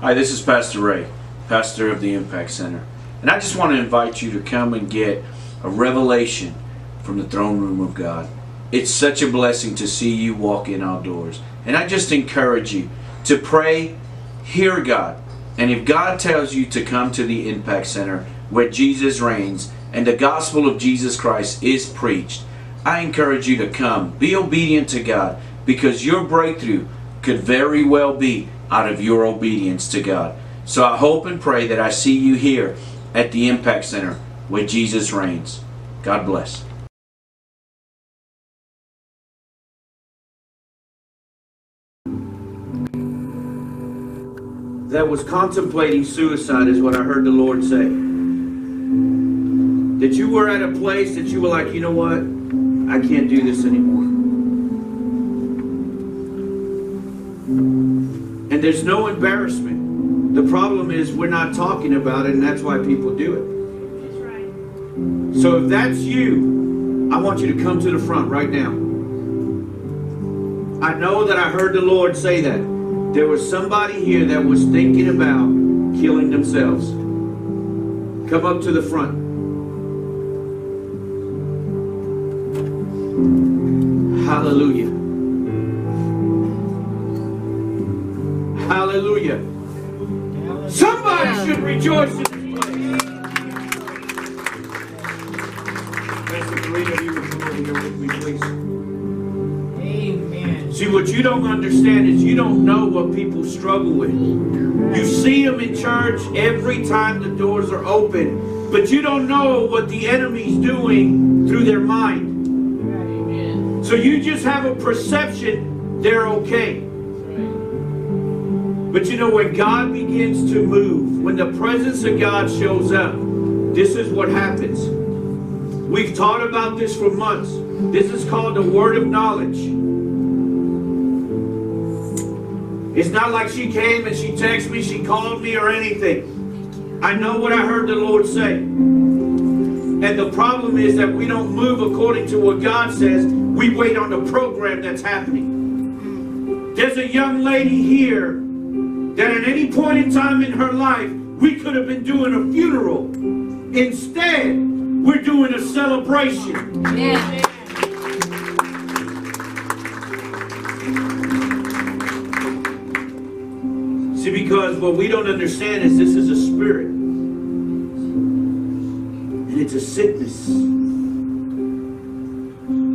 Hi, this is Pastor Ray, pastor of the Impact Center, and I just want to invite you to come and get a revelation from the throne room of God. It's such a blessing to see you walk in outdoors, and I just encourage you to pray, hear God, and if God tells you to come to the Impact Center where Jesus reigns and the gospel of Jesus Christ is preached, I encourage you to come. Be obedient to God, because your breakthrough could very well be out of your obedience to God. So I hope and pray that I see you here at the Impact Center where Jesus reigns. God bless. That was contemplating suicide is what I heard the Lord say. That you were at a place that you were like, you know what? I can't do this anymore. And there's no embarrassment. The problem is we're not talking about it, and that's why people do it. That's right. So if that's you, I want you to come to the front right now. I know that I heard the Lord say that. There was somebody here that was thinking about killing themselves. Come up to the front. Hallelujah. Hallelujah. Somebody should rejoice in this place. Pastor Karina, if you would come over here with me, please. Amen. See, what you don't understand is you don't know what people struggle with. You see them in church every time the doors are open, but you don't know what the enemy's doing through their mind. So you just have a perception they're okay. But you know, when God begins to move, when the presence of God shows up, this is what happens. We've taught about this for months. This is called the word of knowledge. It's not like she came and she texted me, she called me or anything. I know what I heard the Lord say. And the problem is that we don't move according to what God says. We wait on the program that's happening. There's a young lady here that at any point in time in her life, we could have been doing a funeral. Instead, we're doing a celebration. Yeah. See, because what we don't understand is this is a spirit. It's a sickness.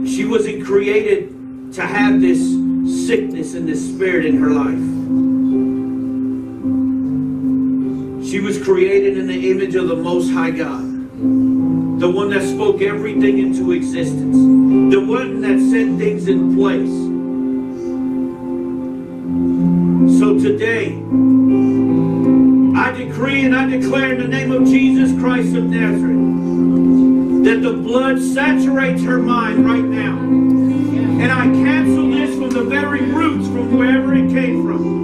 She wasn't created to have this sickness and this spirit in her life. She was created in the image of the Most High God, the one that spoke everything into existence, the one that set things in place. So today, I decree and I declare in the name of Jesus Christ of Nazareth, that the blood saturates her mind right now. And I cancel this from the very roots, from wherever it came from.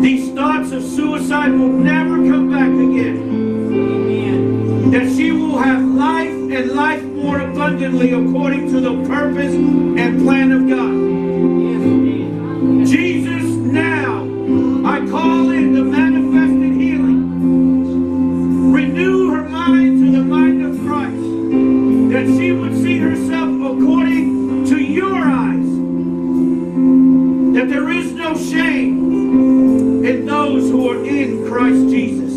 These thoughts of suicide will never come back again. That she will have life and life more abundantly according to the purpose and plan of God. Jesus, now I call in the manifested healing. Renew her mind to the mind of Christ, that she would see herself according to your eyes, that there is no shame in those who are in Christ Jesus.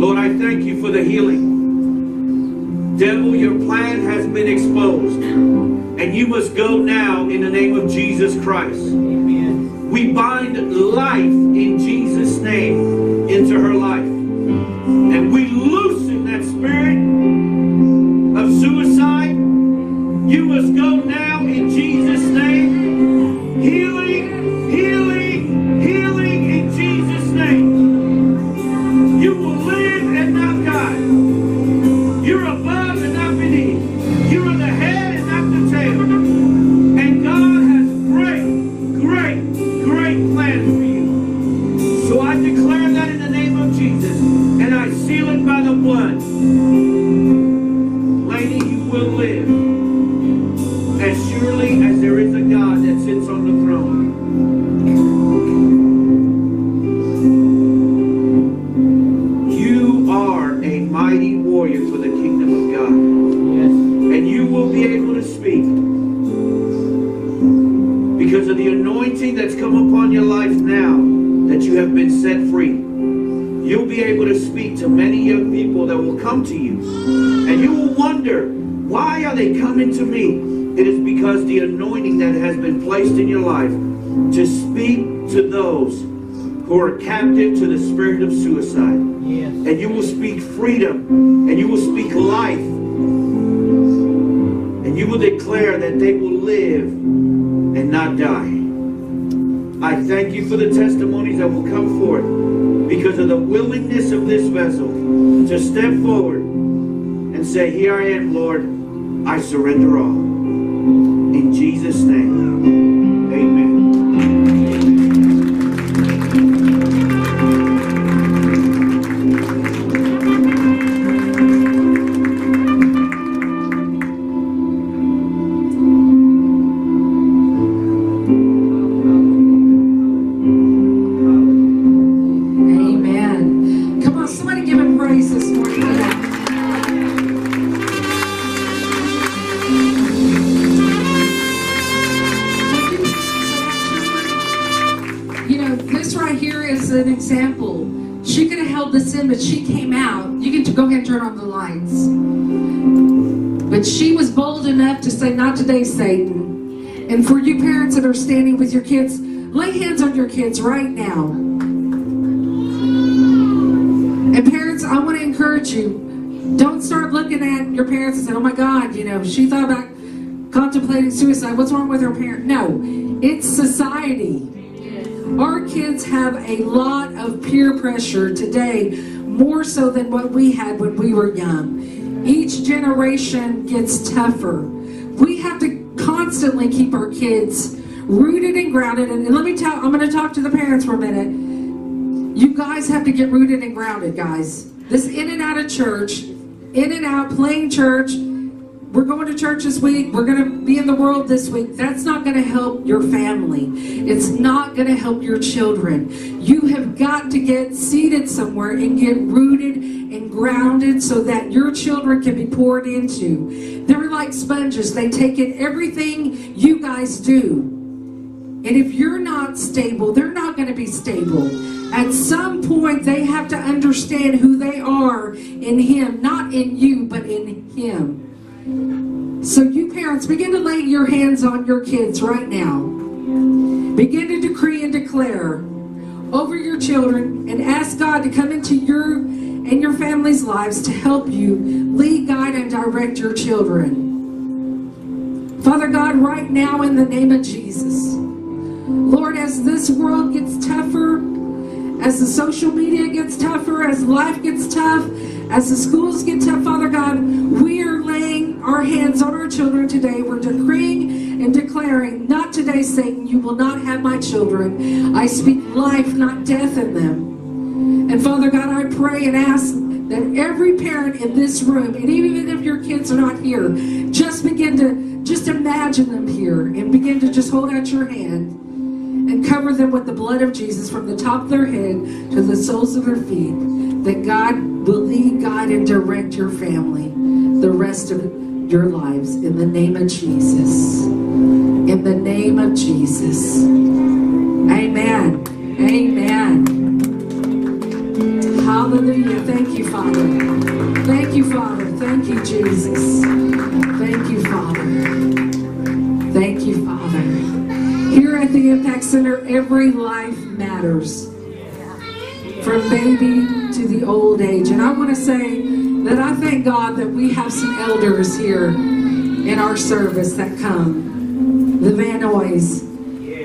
Lord, I thank you for the healing. Devil, your plan has been exposed, and you must go now in the name of Jesus Christ. Amen. We bind life in Jesus' name into her life, and we loosen that spirit of suicide. You must go now in Jesus' name. Healing, healing, healing in Jesus' name. You will live and not die. You're above and not beneath. You are the head and not the tail. And God has great, great, great plans for you. So I declare that in the name of Jesus. because of the anointing that's come upon your life now that you have been set free, you'll be able to speak to many young people that will come to you. And you will wonder, why are they coming to me? It is because the anointing that has been placed in your life to speak to those who are captive to the spirit of suicide. Yes. And you will speak freedom, and you will speak life, and you will declare that they will live and not die. I thank you for the testimonies that will come forth because of the willingness of this vessel to step forward and say, here I am, Lord, I surrender all. In Jesus' name, amen. Satan. And for you parents that are standing with your kids, lay hands on your kids right now. And parents, I want to encourage you, don't start looking at your parents and say, oh my God, you know, she thought about contemplating suicide. What's wrong with her parent? No, it's society. Our kids have a lot of peer pressure today, more so than what we had when we were young. Each generation gets tougher. We have to constantly keep our kids rooted and grounded. And let me tell, I'm going to talk to the parents for a minute. You guys have to get rooted and grounded, guys. This in and out of church, in and out, playing church. We're going to church this week. We're going to be in the world this week. That's not going to help your family. It's not going to help your children. You have got to get seated somewhere and get rooted and grounded so that your children can be poured into. They're like sponges. They take in everything you guys do. And if you're not stable, they're not going to be stable. At some point, they have to understand who they are in Him. Not in you, but in Him. So you parents, begin to lay your hands on your kids right now. Begin to decree and declare over your children and ask God to come into your and your family's lives to help you lead, guide, and direct your children. Father God, right now in the name of Jesus, Lord, as this world gets tougher, as the social media gets tougher, as life gets tough, as the schools get tough, Father God, we are laying our hands on our children today. We're decreeing and declaring, not today, Satan, you will not have my children. I speak life, not death in them. And Father God, I pray and ask that every parent in this room, and even if your kids are not here, just begin to, just imagine them here and begin to just hold out your hand and cover them with the blood of Jesus from the top of their head to the soles of their feet, that God will lead, guide, and direct your family the rest of your lives in the name of Jesus. In the name of Jesus. Amen. Amen. Hallelujah. Thank you, Father. Thank you, Father. Thank you, Jesus. Thank you, Father. Thank you, Father. Here at the Impact Center, every life matters, from baby to the old age. And I want to say that I thank God that we have some elders here in our service that come, the Vanoys,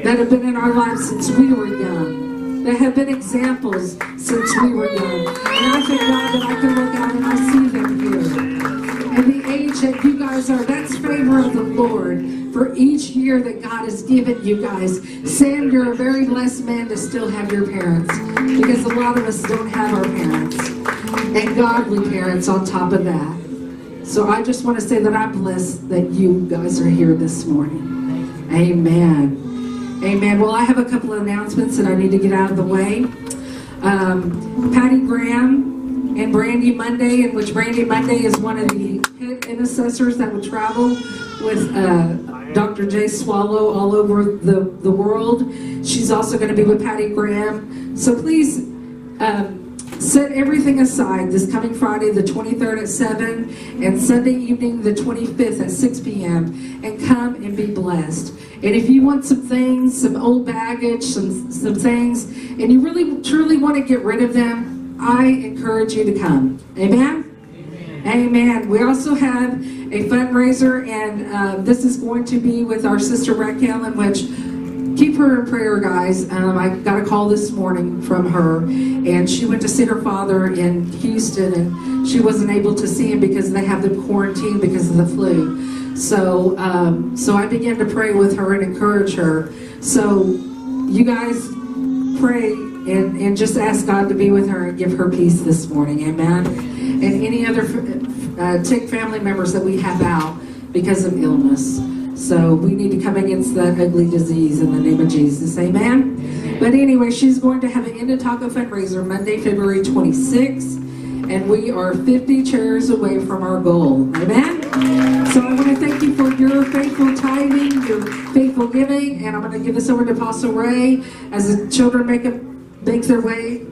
that have been in our lives since we were young, that have been examples since we were young. And I thank God that I can look out and I see them here. And the age that you guys are, that's favor of the Lord. For each year that God has given you guys. Sam, you're a very blessed man to still have your parents, because a lot of us don't have our parents, and godly parents on top of that. So I just want to say that I'm blessed that you guys are here this morning. Amen. Amen. Well, I have a couple of announcements that I need to get out of the way. Patty Graham and Brandy Monday, in which Brandy Monday is one of the head intercessors that will travel with Dr. Jay Swallow all over the world. She's also going to be with Patty Graham. So please set everything aside this coming Friday the 23rd at 7 and Sunday evening the 25th at 6 p.m. and come and be blessed. And if you want some things, some old baggage, some things, and you really truly want to get rid of them, I encourage you to come. Amen? Amen. We also have a fundraiser, and this is going to be with our sister Raquel, in which keep her in prayer, guys. I got a call this morning from her, and she went to see her father in Houston, and she wasn't able to see him because they have them quarantined because of the flu. So, so I began to pray with her and encourage her. So you guys pray and just ask God to be with her and give her peace this morning. Amen. And any other tick family members that we have out because of illness. So we need to come against that ugly disease in the name of Jesus. Amen? Amen. But anyway, she's going to have an Indo Taco fundraiser Monday, February 26th. And we are 50 chairs away from our goal. Amen? So I want to thank you for your faithful tithing, your faithful giving. And I'm going to give this over to Apostle Ray as the children make their way.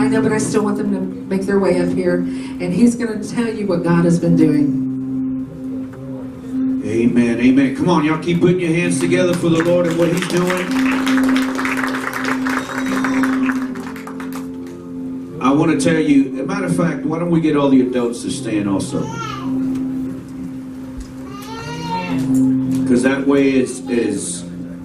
I know, but I still want them to make their way up here. And he's going to tell you what God has been doing. Amen, amen. Come on, y'all keep putting your hands together for the Lord and what he's doing. I want to tell you, as a matter of fact, why don't we get all the adults to stand also? Because that way is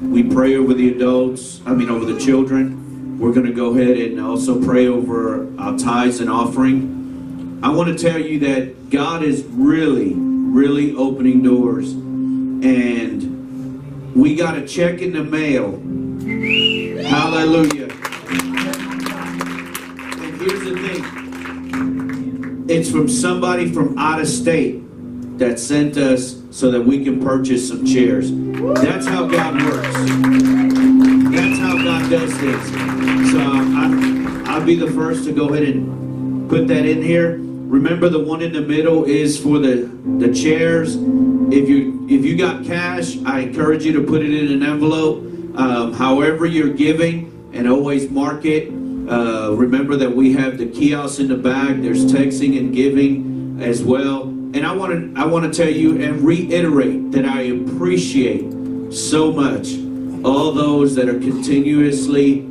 we pray over the adults, I mean over the children. We're going to go ahead and also pray over our tithes and offering. I want to tell you that God is really, really opening doors. And we got a check in the mail. Hallelujah. And here's the thing. It's from somebody from out of state that sent us so that we can purchase some chairs. That's how God works. That's how God does things. So I'll be the first to go ahead and put that in here. Remember, the one in the middle is for the chairs. If you got cash, I encourage you to put it in an envelope. However you're giving, and always mark it. Remember that we have the kiosk in the back. There's texting and giving as well. And I want to tell you and reiterate that I appreciate so much all those that are continuously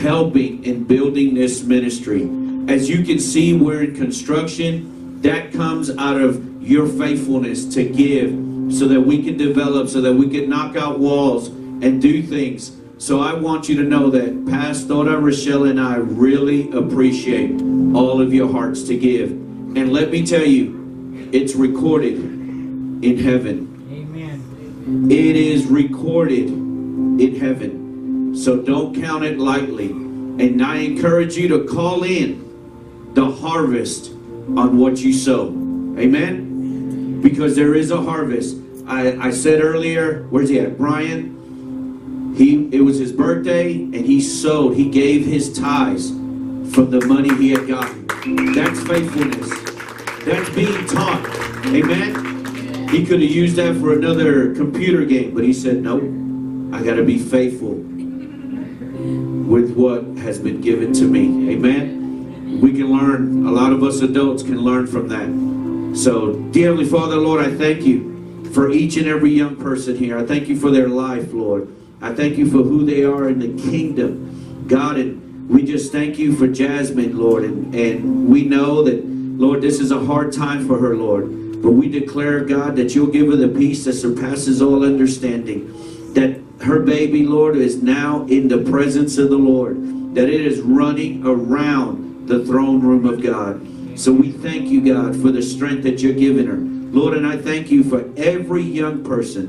helping and building this ministry. As you can see, we're in construction. That comes out of your faithfulness to give so that we can develop, so that we can knock out walls and do things. So I want you to know that Pastor Rochelle and I really appreciate all of your hearts to give. And let me tell you, it's recorded in heaven. Amen. It is recorded in heaven. So don't count it lightly. And I encourage you to call in the harvest on what you sow. Amen? Because there is a harvest. I said earlier, where's he at? Brian, it was his birthday, and he sowed. He gave his tithes from the money he had gotten. That's faithfulness. That's being taught. Amen? He could have used that for another computer game, but he said, nope, I got to be faithful with what has been given to me. Amen? We can learn. A lot of us adults can learn from that. So, dear Heavenly Father, Lord, I thank you for each and every young person here. I thank you for their life, Lord. I thank you for who they are in the kingdom, God. And we just thank you for Jasmine, Lord. And we know that, Lord, this is a hard time for her, Lord. But we declare, God, that you'll give her the peace that surpasses all understanding. That her baby, Lord, is now in the presence of the Lord. That it is running around the throne room of God. So we thank you, God, for the strength that you're giving her. Lord, and I thank you for every young person.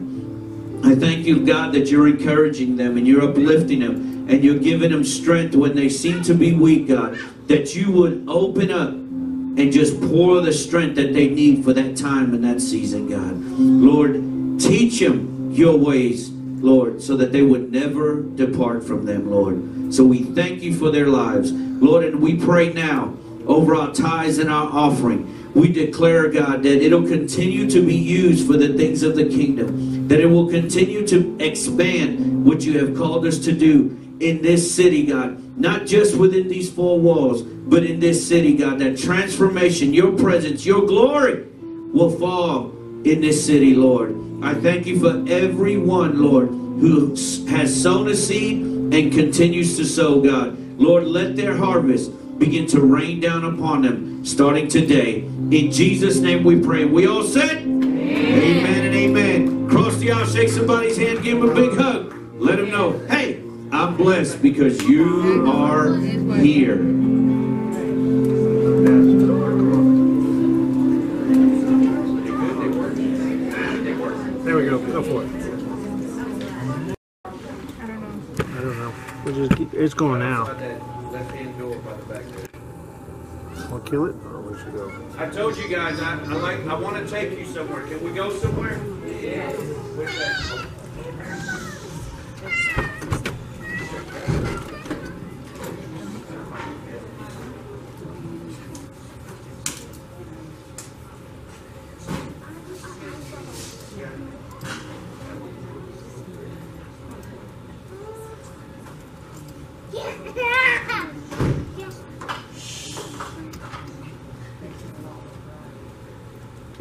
I thank you, God, that you're encouraging them and you're uplifting them. And you're giving them strength when they seem to be weak, God. That you would open up and just pour the strength that they need for that time and that season, God. Lord, teach them your ways, Lord, so that they would never depart from them, Lord. So we thank you for their lives, Lord, and we pray now over our tithes and our offering. We declare, God, that it'll continue to be used for the things of the kingdom. that it will continue to expand what you have called us to do in this city, God. Not just within these four walls, but in this city, God. That transformation, your presence, your glory will fall in this city, Lord. I thank you for everyone, Lord, who has sown a seed and continues to sow, God. Lord, let their harvest begin to rain down upon them starting today. In Jesus' name we pray. We all said, amen and amen. Cross the aisle, shake somebody's hand, give them a big hug. Let them know, hey, I'm blessed because you are here. There we go. Go for it. I don't know. We'll just keep, it's going out. We'll kill it. Or we should go. I told you guys I want to take you somewhere. Can we go somewhere? Yeah. Where's that?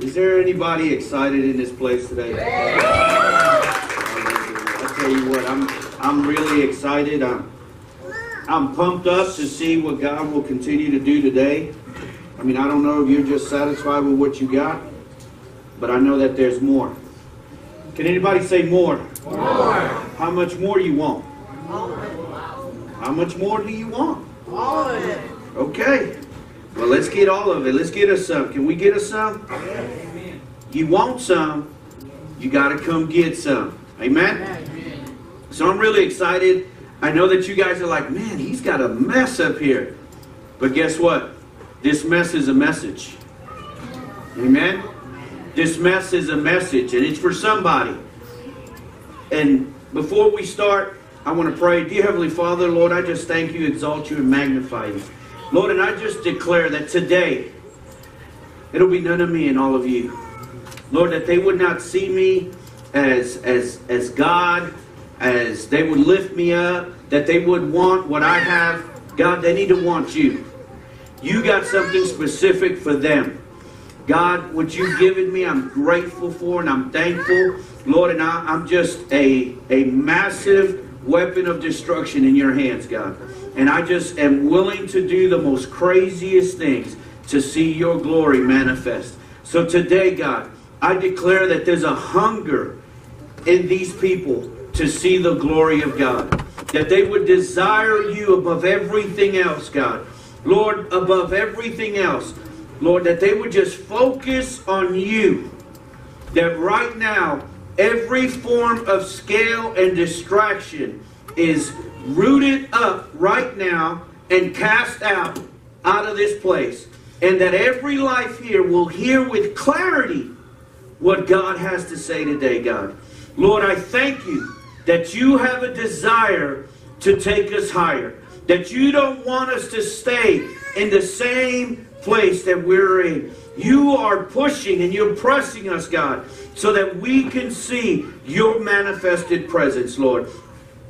Is there anybody excited in this place today? I tell you what, I'm really excited. I'm pumped up to see what God will continue to do today. I mean, I don't know if you're just satisfied with what you got, but I know that there's more. Can anybody say more? More. How much more you want? All of it. How much more do you want? All of it. Okay. Well, let's get all of it. Let's get us some. Can we get us some? Amen. You want some, you got to come get some. Amen? Amen? So I'm really excited. I know that you guys are like, man, he's got a mess up here. But guess what? This mess is a message. Amen? This mess is a message, and it's for somebody. And before we start, I want to pray. Dear Heavenly Father, Lord, I just thank you, exalt you, and magnify you. Lord, and I just declare that today, it'll be none of me and all of you. Lord, that they would not see me as God, as they would lift me up, that they would want what I have. God, they need to want you. You got something specific for them. God, what you've given me, I'm grateful for and I'm thankful. Lord, and I'm just a massive weapon of destruction in your hands, God. And I just am willing to do the most craziest things to see your glory manifest. So today, God, I declare that there's a hunger in these people to see the glory of God. That they would desire you above everything else, God. Lord, above everything else. Lord, that they would just focus on you. That right now, every form of scale and distraction is rooted up right now and cast out of this place. And that every life here will hear with clarity what God has to say today, God. Lord, I thank you that you have a desire to take us higher. That you don't want us to stay in the same place that we're in. You are pushing and you're pressing us, God, so that we can see your manifested presence, Lord.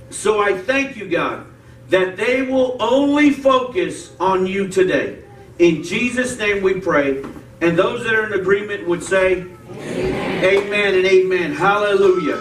So I thank you, God, that they will only focus on you today. In Jesus' name we pray. And those that are in agreement would say, amen, amen and amen. Hallelujah.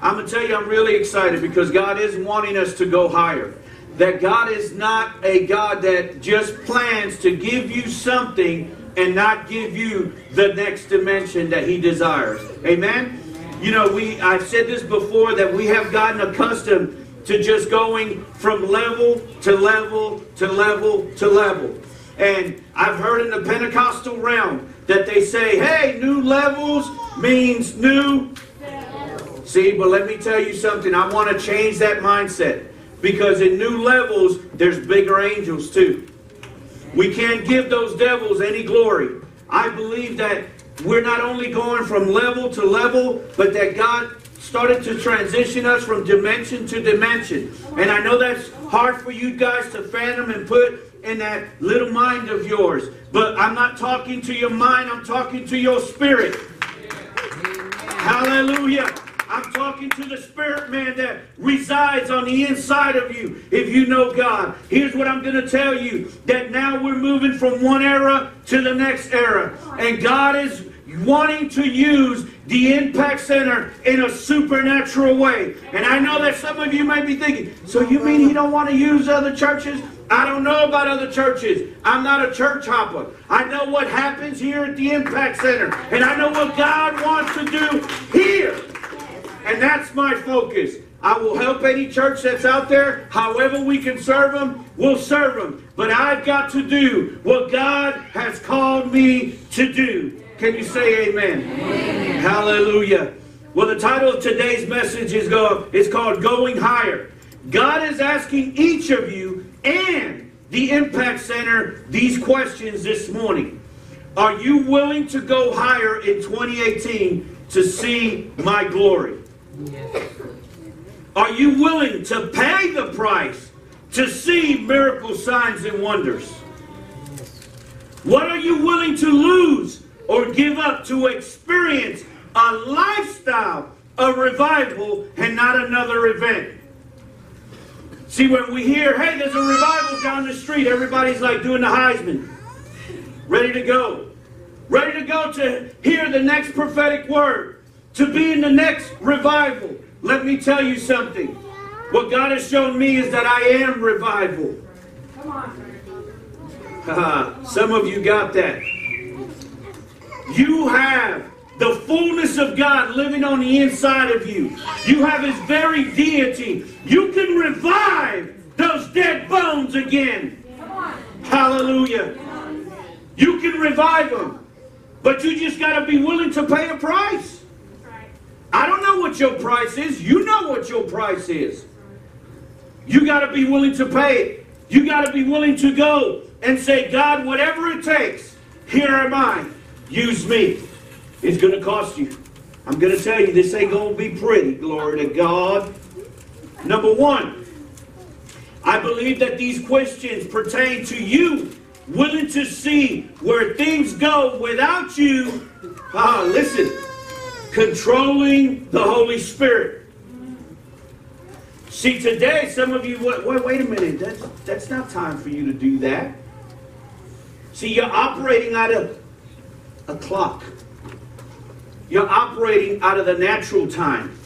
I'm going to tell you, I'm really excited because God is wanting us to go higher. That God is not a God that just plans to give you something and not give you the next dimension that he desires. Amen? You know, I've said this before, that we have gotten accustomed to just going from level to level to level to level. And I've heard in the Pentecostal realm that they say, hey, new levels means new. See, but let me tell you something. I want to change that mindset. Because in new levels, there's bigger angels too. We can't give those devils any glory. I believe that we're not only going from level to level, but that God started to transition us from dimension to dimension. And I know that's hard for you guys to fathom and put in that little mind of yours. But I'm not talking to your mind, I'm talking to your spirit. Yeah. Hallelujah. I'm talking to the spirit man that resides on the inside of you if you know God. Here's what I'm going to tell you, that now we're moving from one era to the next era. And God is wanting to use the Impact Center in a supernatural way. And I know that some of you might be thinking, so you mean he don't want to use other churches? I don't know about other churches. I'm not a church hopper. I know what happens here at the Impact Center. And I know what God wants to do here. And that's my focus. I will help any church that's out there. However we can serve them, we'll serve them. But I've got to do what God has called me to do. Can you say amen? Amen. Hallelujah. Well, the title of today's message is called Going Higher. God is asking each of you and the Impact Center these questions this morning. Are you willing to go higher in 2018 to see my glory? Are you willing to pay the price to see miracle signs and wonders? What are you willing to lose or give up to experience a lifestyle of revival and not another event? See, when we hear, hey, there's a revival down the street, everybody's like doing the Heisman. Ready to go. Ready to go to hear the next prophetic word. To be in the next revival. Let me tell you something. What God has shown me is that I am revival. Come on. Some of you got that. You have the fullness of God living on the inside of you. You have His very deity. You can revive those dead bones again. Hallelujah. You can revive them. But you just got to be willing to pay a price. I don't know what your price is. You know what your price is. You got to be willing to pay it. You got to be willing to go and say, God, whatever it takes, here am I. Use me. It's going to cost you. I'm going to tell you, this ain't going to be pretty. Glory to God. Number one, I believe that these questions pertain to you willing to see where things go without you, listen, controlling the Holy Spirit. See, today, some of you, wait a minute, that's not time for you to do that. See, you're operating out of a clock. You're operating out of the natural time.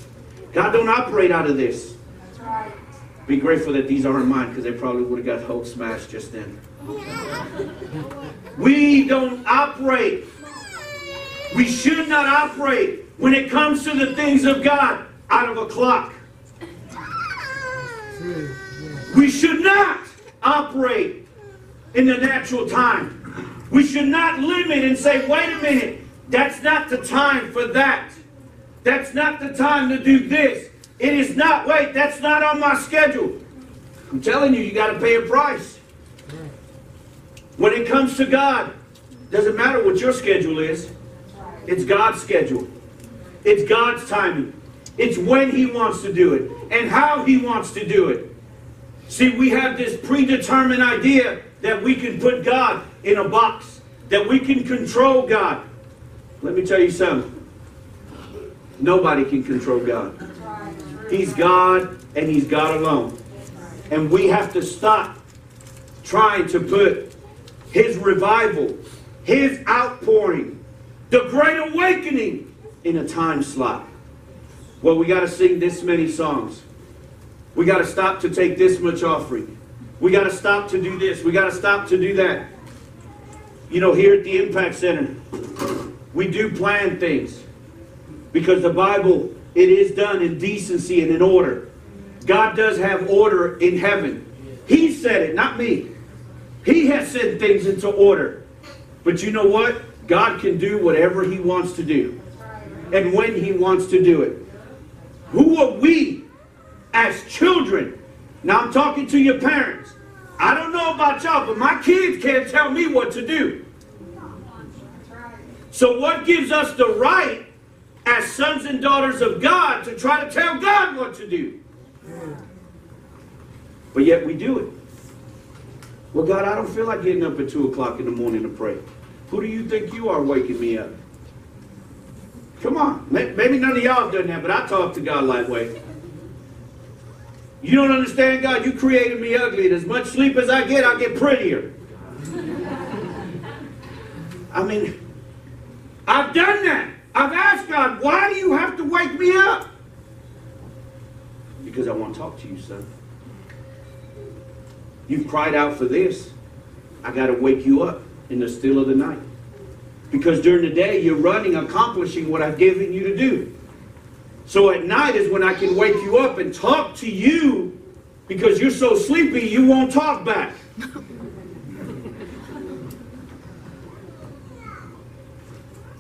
God don't operate out of this. That's right. Be grateful that these aren't mine, because they probably would have got Hulk smashed just then. We don't operate. We should not operate when it comes to the things of God out of a clock. We should not operate in the natural time. We should not limit and say, wait a minute. That's not the time for that. That's not the time to do this. It is not, wait, that's not on my schedule. I'm telling you, you got to pay a price. When it comes to God, it doesn't matter what your schedule is. It's God's schedule. It's God's timing. It's when He wants to do it and how He wants to do it. See, we have this predetermined idea that we can put God in a box, that we can control God. Let me tell you something. Nobody can control God. He's God and He's God alone. And we have to stop trying to put His revival, His outpouring, the Great Awakening in a time slot. Well, we got to sing this many songs. We got to stop to take this much offering. We got to stop to do this. We got to stop to do that. You know, here at the Impact Center, we do plan things because the Bible, it is done in decency and in order. God does have order in heaven. He said it, not me. He has said things into order. But you know what? God can do whatever He wants to do and when He wants to do it. Who are we as children? Now I'm talking to your parents. I don't know about y'all, but my kids can't tell me what to do. So what gives us the right as sons and daughters of God to try to tell God what to do? But yet we do it. Well, God, I don't feel like getting up at 2 o'clock in the morning to pray. Who do you think you are waking me up? Come on. Maybe none of y'all have done that, but I talk to God like way. You don't understand, God. You created me ugly, and as much sleep as I get prettier. I mean, I've done that. I've asked God, why do you have to wake me up? Because I want to talk to you, son. You've cried out for this. I got to wake you up in the still of the night. Because during the day, you're running, accomplishing what I've given you to do. So at night is when I can wake you up and talk to you, because you're so sleepy, you won't talk back.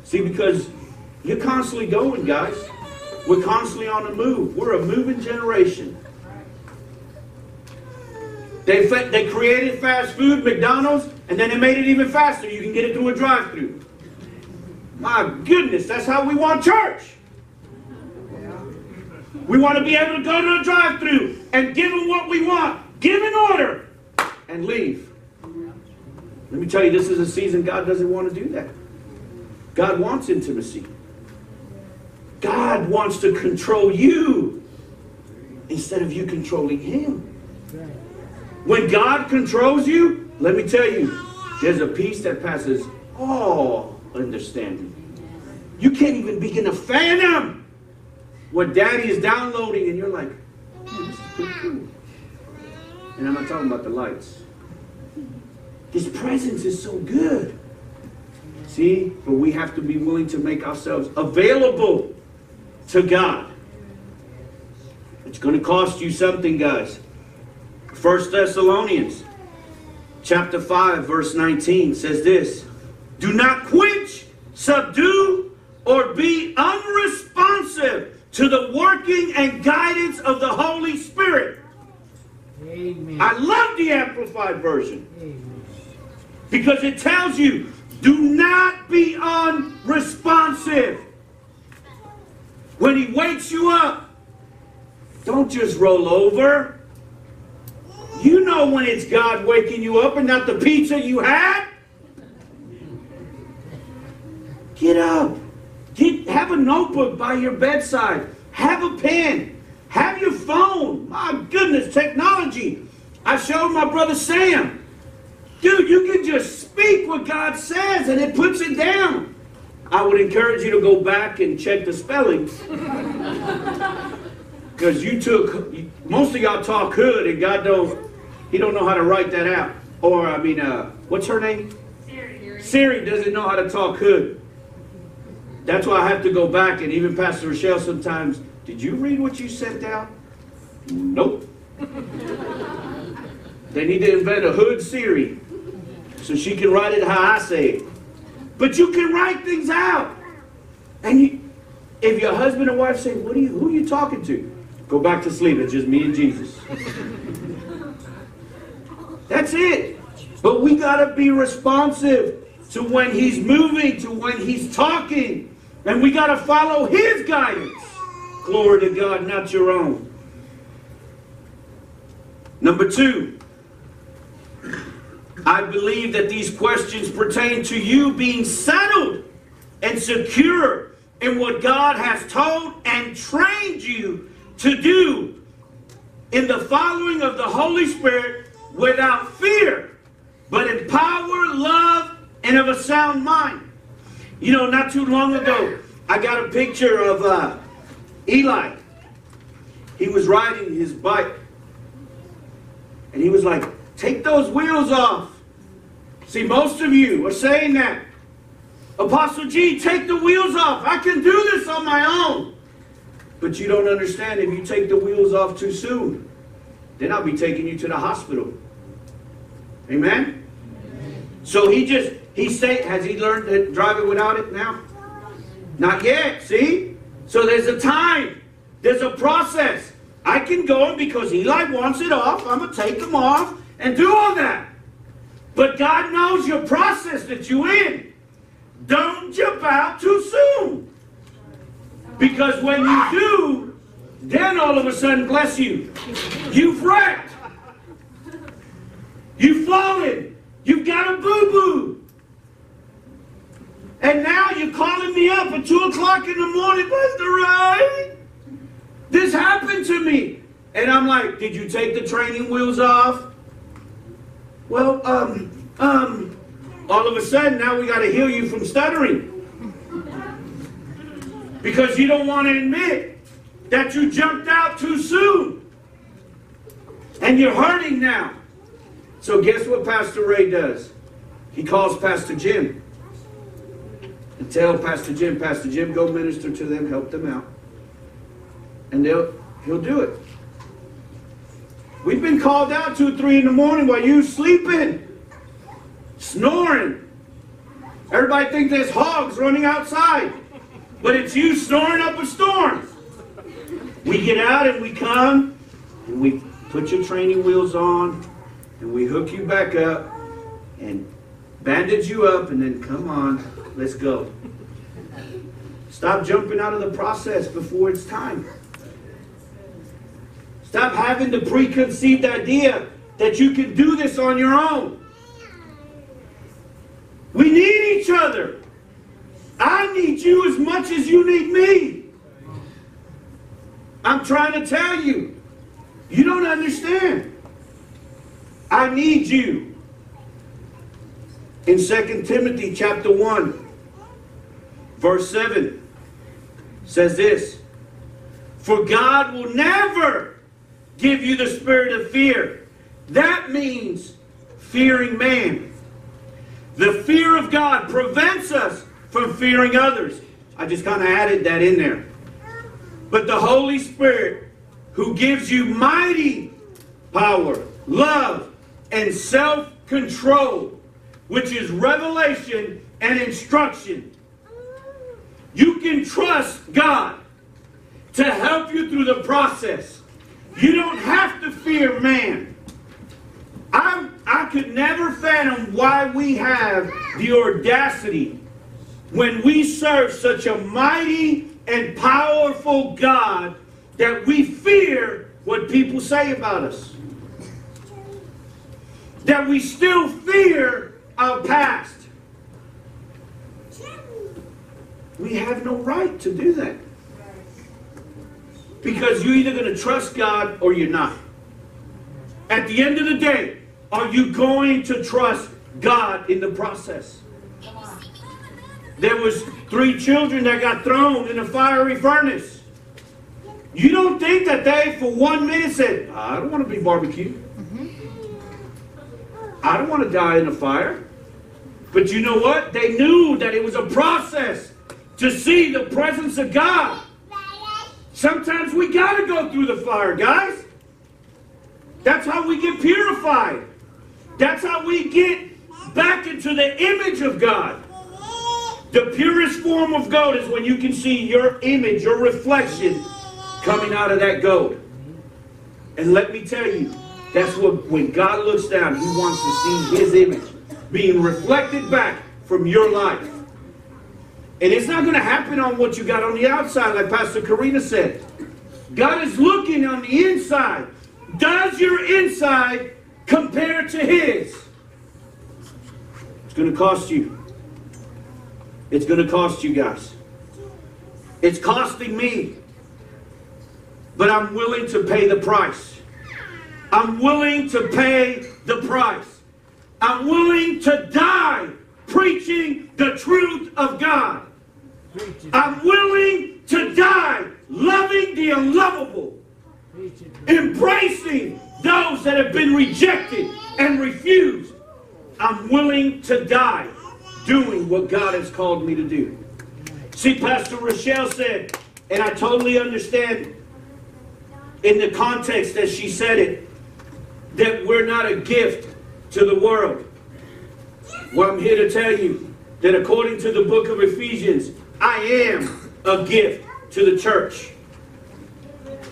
See, because you're constantly going, guys. We're constantly on the move. We're a moving generation. They created fast food, McDonald's, and then they made it even faster. You can get it through a drive-thru. My goodness, that's how we want church. We want to be able to go to a drive-thru and give them what we want. Give an order and leave. Let me tell you, this is a season God doesn't want to do that. God wants intimacy. God wants to control you instead of you controlling Him. When God controls you, let me tell you, there's a peace that passes all understanding. You can't even begin to fathom what Daddy is downloading, and you're like, this is pretty cool. And I'm not talking about the lights. His presence is so good. See, but we have to be willing to make ourselves available to God. It's going to cost you something, guys. 1 Thessalonians chapter 5, verse 19 says this: do not quench, subdue, or be unresponsive to the working and guidance of the Holy Spirit. Amen. I love the Amplified Version. Amen. Because it tells you, do not be unresponsive. When He wakes you up, don't just roll over. You know when it's God waking you up and not the pizza you had. Get up. Have a notebook by your bedside. Have a pen. Have your phone. My goodness, technology. I showed my brother Sam. Dude, you can just speak what God says and it puts it down. I would encourage you to go back and check the spelling. Because you took, most of y'all talk hood and God don't, He don't know how to write that out. Or, I mean, what's her name? Siri. Siri doesn't know how to talk hood. That's why I have to go back, and even Pastor Rochelle sometimes, did you read what you sent down? Nope. They need to invent a hood Siri so she can write it how I say it. But you can write things out. And you, if your husband and wife say, who are you talking to? Go back to sleep. It's just me and Jesus. That's it. But we got to be responsive to when He's moving, to when He's talking. And we got to follow His guidance. Glory to God, not your own. Number two, I believe that these questions pertain to you being settled and secure in what God has told and trained you to do in the following of the Holy Spirit without fear, but in power, love, and of a sound mind. You know, not too long ago, I got a picture of Eli. He was riding his bike, and he was like, take those wheels off. See, most of you are saying that. Apostle G, take the wheels off. I can do this on my own. But you don't understand. If you take the wheels off too soon, then I'll be taking you to the hospital. Amen? Amen. So has he learned to drive it without it now? Not yet, see? So there's a time. There's a process. I can go, and because Eli wants it off, I'm going to take them off and do all that. But God knows your process that you're in. Don't jump out too soon. Because when you do, then all of a sudden, bless you, you've wrecked. You've fallen. You've got a boo-boo. And now you're calling me up at 2 o'clock in the morning, Pastor Ray. This happened to me. And I'm like, did you take the training wheels off? Well, all of a sudden, now we got to heal you from stuttering. Because you don't want to admit that you jumped out too soon. And you're hurting now. So guess what Pastor Ray does? He calls Pastor Jim. And tell Pastor Jim, go minister to them, help them out. And he'll do it. We've been called out 2 or 3 in the morning while you're sleeping, snoring. Everybody thinks there's hogs running outside, but it's you snoring up a storm. We get out and we come and we put your training wheels on and we hook you back up and bandage you up and then come on. Let's go. Stop jumping out of the process before it's time. Stop having the preconceived idea that you can do this on your own. We need each other. I need you as much as you need me. I'm trying to tell you. You don't understand. I need you. In 2 Timothy chapter 1. Verse 7 says this, for God will never give you the spirit of fear. That means fearing man. The fear of God prevents us from fearing others. I just kind of added that in there. But the Holy Spirit, who gives you mighty power, love, and self-control, which is revelation and instruction. You can trust God to help you through the process. You don't have to fear man. I could never fathom why we have the audacity when we serve such a mighty and powerful God that we fear what people say about us. That we still fear our past. We have no right to do that. Because you're either going to trust God or you're not. At the end of the day, are you going to trust God in the process? There was 3 children that got thrown in a fiery furnace. You don't think that they for 1 minute said, I don't want to be barbecued. I don't want to die in a fire. But you know what? They knew that it was a process to see the presence of God. Sometimes we got to go through the fire, guys. That's how we get purified. That's how we get back into the image of God. The purest form of gold is when you can see your image, your reflection coming out of that gold. And let me tell you, that's what when God looks down, He wants to see His image being reflected back from your life. And it's not going to happen on what you got on the outside, like Pastor Karina said. God is looking on the inside. Does your inside compare to His? It's going to cost you. It's going to cost you guys. It's costing me. But I'm willing to pay the price. I'm willing to pay the price. I'm willing to die preaching the truth of God. I'm willing to die loving the unlovable, embracing those that have been rejected and refused. I'm willing to die doing what God has called me to do. See, Pastor Rochelle said, and I totally understand in the context that she said it, that we're not a gift to the world. Well, I'm here to tell you that according to the book of Ephesians, I am a gift to the church.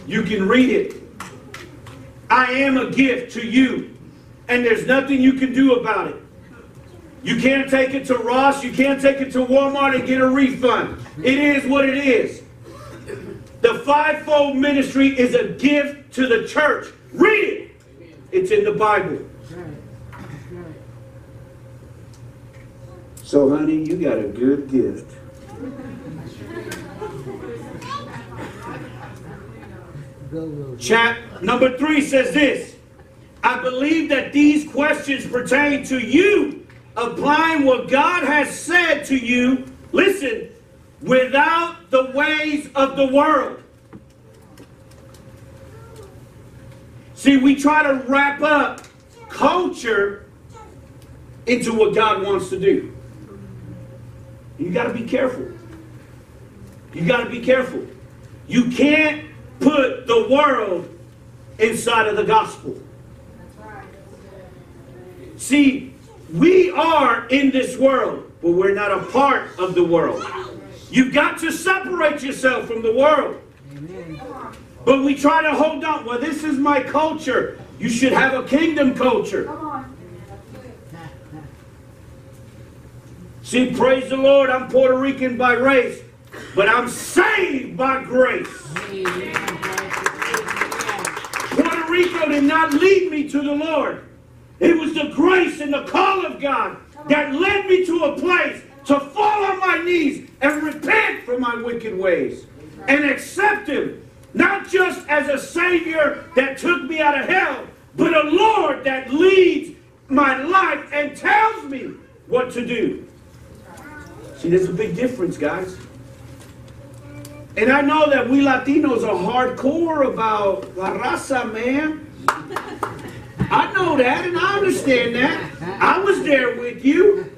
You can read it. I am a gift to you. And there's nothing you can do about it. You can't take it to Ross. You can't take it to Walmart and get a refund. It is what it is. The fivefold ministry is a gift to the church. Read it. It's in the Bible. So, honey, you got a good gift. Chat number 3 says this. I believe that these questions pertain to you applying what God has said to you, listen, without the ways of the world. See, we try to wrap up culture into what God wants to do. You got to be careful. You got to be careful. You can't put the world inside of the gospel. See, we are in this world, but we're not a part of the world. You've got to separate yourself from the world. Amen. But we try to hold on. Well, this is my culture. You should have a kingdom culture. See, praise the Lord, I'm Puerto Rican by race, but I'm saved by grace. Amen. Puerto Rico did not lead me to the Lord. It was the grace and the call of God that led me to a place to fall on my knees and repent for my wicked ways and accept Him, not just as a Savior that took me out of hell, but a Lord that leads my life and tells me what to do. See, there's a big difference, guys. And I know that we Latinos are hardcore about la raza, man. I know that, and I understand that. I was there with you.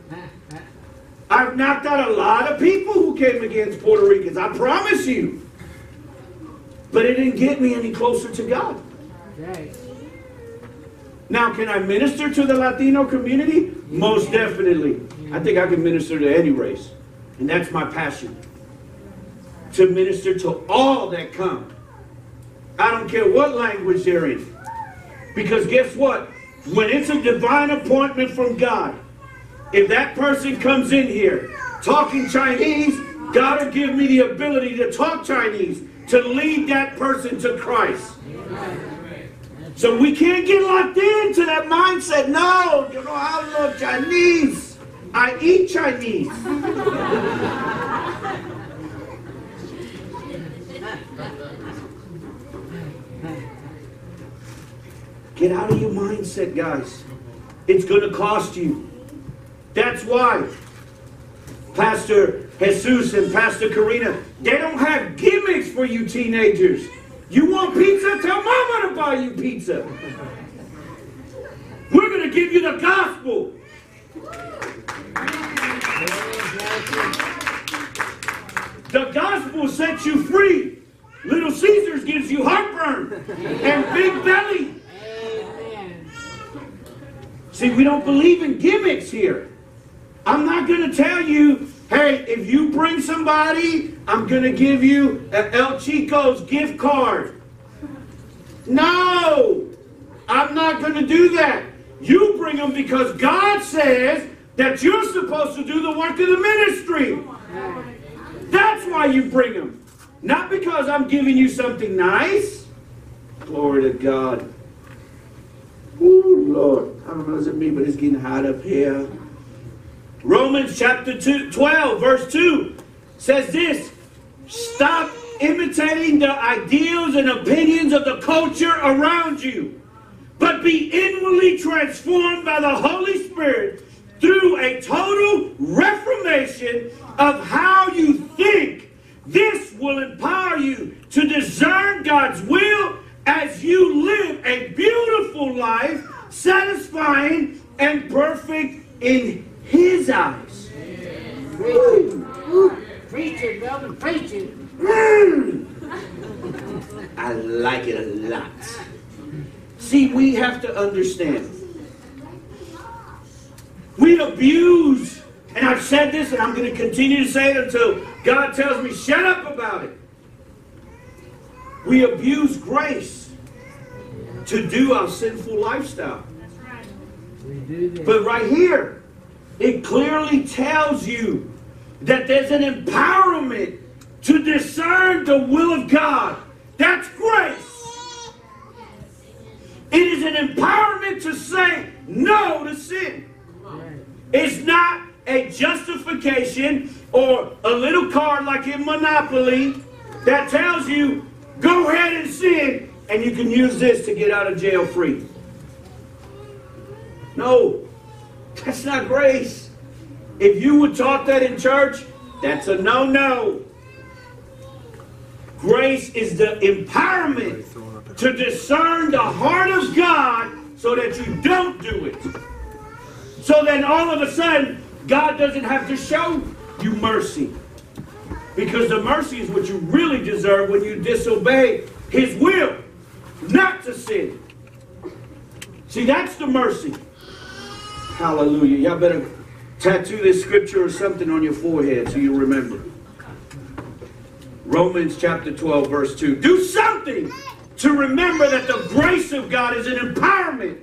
I've knocked out a lot of people who came against Puerto Ricans, I promise you. But it didn't get me any closer to God. Now, can I minister to the Latino community? Most definitely. I think I can minister to any race. And that's my passion. To minister to all that come. I don't care what language they're in. Because guess what? When it's a divine appointment from God, if that person comes in here talking Chinese, God will give me the ability to talk Chinese, to lead that person to Christ. So we can't get locked into that mindset. No, you know, I love Chinese. I eat Chinese. Get out of your mindset, guys. It's going to cost you. That's why Pastor Jesus and Pastor Karina, they don't have gimmicks for you teenagers. You want pizza? Tell mama to buy you pizza. We're going to give you the gospel. The gospel sets you free. Little Caesars gives you heartburn and big belly. See, we don't believe in gimmicks here. I'm not going to tell you, hey, if you bring somebody, I'm going to give you an El Chico's gift card. No, I'm not going to do that. You bring them because God says that you're supposed to do the work of the ministry. That's why you bring them. Not because I'm giving you something nice. Glory to God. Ooh, Lord. I don't know if it's me, but it's getting hot up here. Romans chapter 12, verse 2 says this. Stop imitating the ideals and opinions of the culture around you, but be inwardly transformed by the Holy Spirit through a total reformation of how you think. This will empower you to discern God's will as you live a beautiful life, satisfying and perfect in His eyes. Preach it, brother, preach it. I like it a lot. See, we have to understand. We abuse, and I've said this, and I'm going to continue to say it until God tells me, shut up about it. We abuse grace to do our sinful lifestyle. But right here, it clearly tells you that there's an empowerment to discern the will of God. That's grace. It is an empowerment to say no to sin. It's not a justification or a little card like in Monopoly that tells you, go ahead and sin, and you can use this to get out of jail free. No, that's not grace. If you were taught that in church, that's a no-no. Grace is the empowerment to discern the heart of God so that you don't do it. So then all of a sudden, God doesn't have to show you mercy. Because the mercy is what you really deserve when you disobey His will not to sin. See, that's the mercy. Hallelujah. Y'all better tattoo this scripture or something on your forehead so you'll remember. Romans chapter 12, verse 2. Do something to remember that the grace of God is an empowerment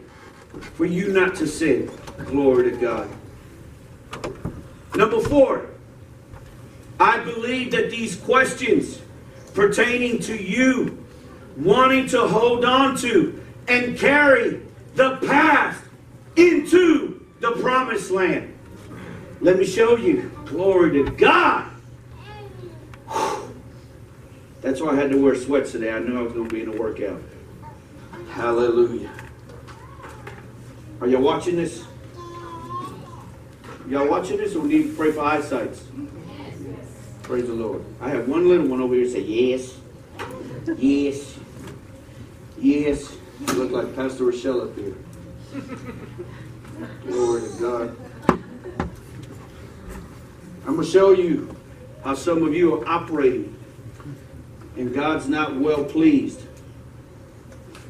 for you not to sin. Glory to God. Number 4. I believe that these questions pertaining to you wanting to hold on to and carry the past into the promised land. Let me show you. Glory to God. Whew. That's why I had to wear sweats today. I knew I was going to be in a workout. Hallelujah. Are y'all watching this? Y'all watching this, or we need to pray for eyesight? Praise the Lord. I have one little one over here say, yes, yes, yes. You look like Pastor Rochelle up here. Glory to God. I'm going to show you how some of you are operating. And God's not well pleased.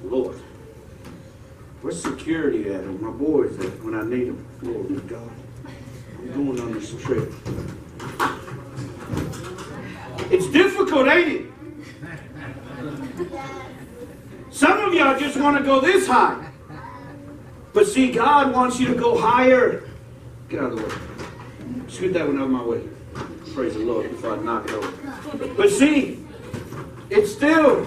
Lord. Where's security at? My boys at when I need them. Glory to God. I'm going on this trip. It's difficult, ain't it? Some of y'all just want to go this high. But see, God wants you to go higher. Get out of the way. Scoot that one out of my way. Praise the Lord before I knock it over. But see, it's still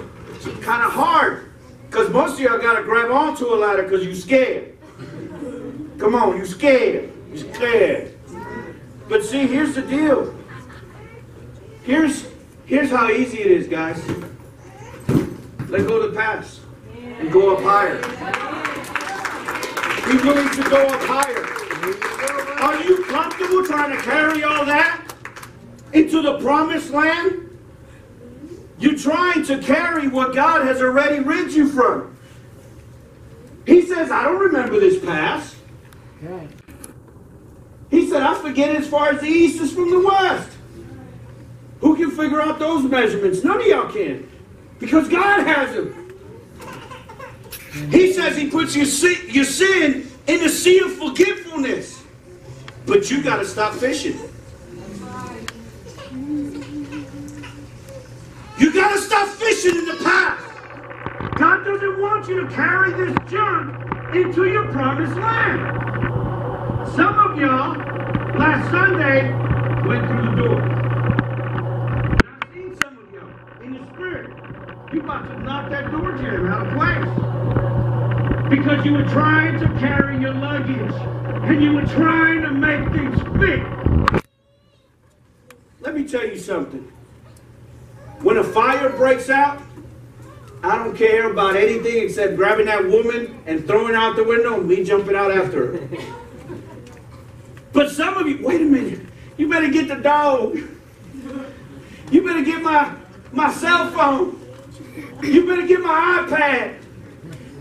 kind of hard. Because most of y'all got to grab onto a ladder because you're scared. Come on, you're scared. You're scared. But see, here's the deal. Here's how easy it is, guys. Let go of the past and go up higher. Be willing to go up higher. Are you comfortable trying to carry all that into the promised land? You're trying to carry what God has already rid you from. He says, I don't remember this past. He said, I forget as far as the east is from the west. Who can figure out those measurements? None of y'all can. Because God has them. He says He puts your sin in the sea of forgetfulness. But you got to stop fishing. You got to stop fishing in the past. God doesn't want you to carry this junk into your promised land. Some of y'all, last Sunday, went through the door. You're about to knock that door jam out of place. Because you were trying to carry your luggage. And you were trying to make things fit. Let me tell you something. When a fire breaks out, I don't care about anything except grabbing that woman and throwing her out the window and me jumping out after her. But some of you, wait a minute. You better get the dog. You better get my cell phone. You better get my iPad.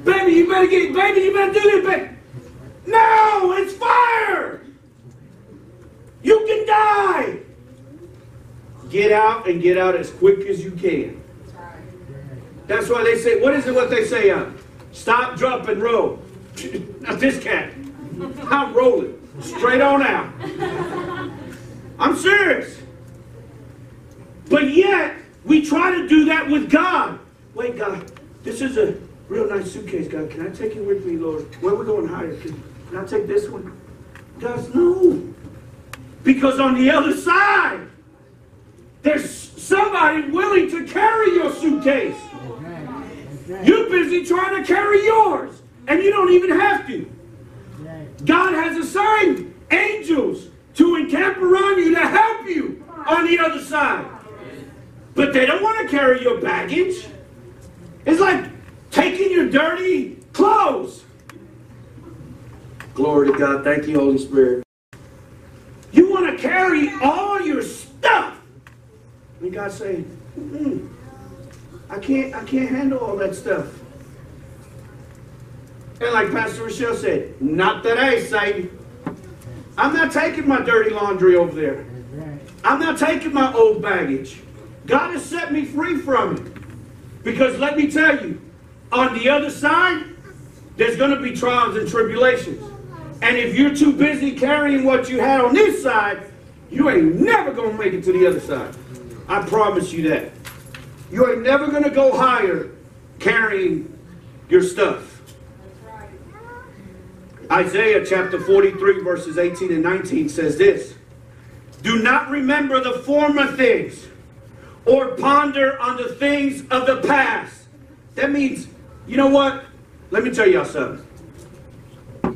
Baby, you better get, baby, you better do this, baby. No, it's fire. You can die. Get out and get out as quick as you can. That's why they say, what is it what they say? Stop, drop, and roll. Not this cat. I'm rolling. Straight on out. I'm serious. But yet, we try to do that with God. Wait, God, this is a real nice suitcase, God. Can I take it with me, Lord? Where are we going higher? Can I take this one? God, no. Because on the other side, there's somebody willing to carry your suitcase. You're busy trying to carry yours, and you don't even have to. God has assigned angels to encamp around you to help you on the other side. But they don't want to carry your baggage. It's like taking your dirty clothes. Glory to God. Thank you, Holy Spirit. You want to carry all your stuff. And God's saying, I can't handle all that stuff. And like Pastor Rochelle said, not today, Satan. I'm not taking my dirty laundry over there. I'm not taking my old baggage. God has set me free from it. Because let me tell you, on the other side, there's going to be trials and tribulations. And if you're too busy carrying what you had on this side, you ain't never going to make it to the other side. I promise you that. You ain't never going to go higher carrying your stuff. Isaiah chapter 43 verses 18 and 19 says this. Do not remember the former things or ponder on the things of the past. That means, you know what? Let me tell y'all something.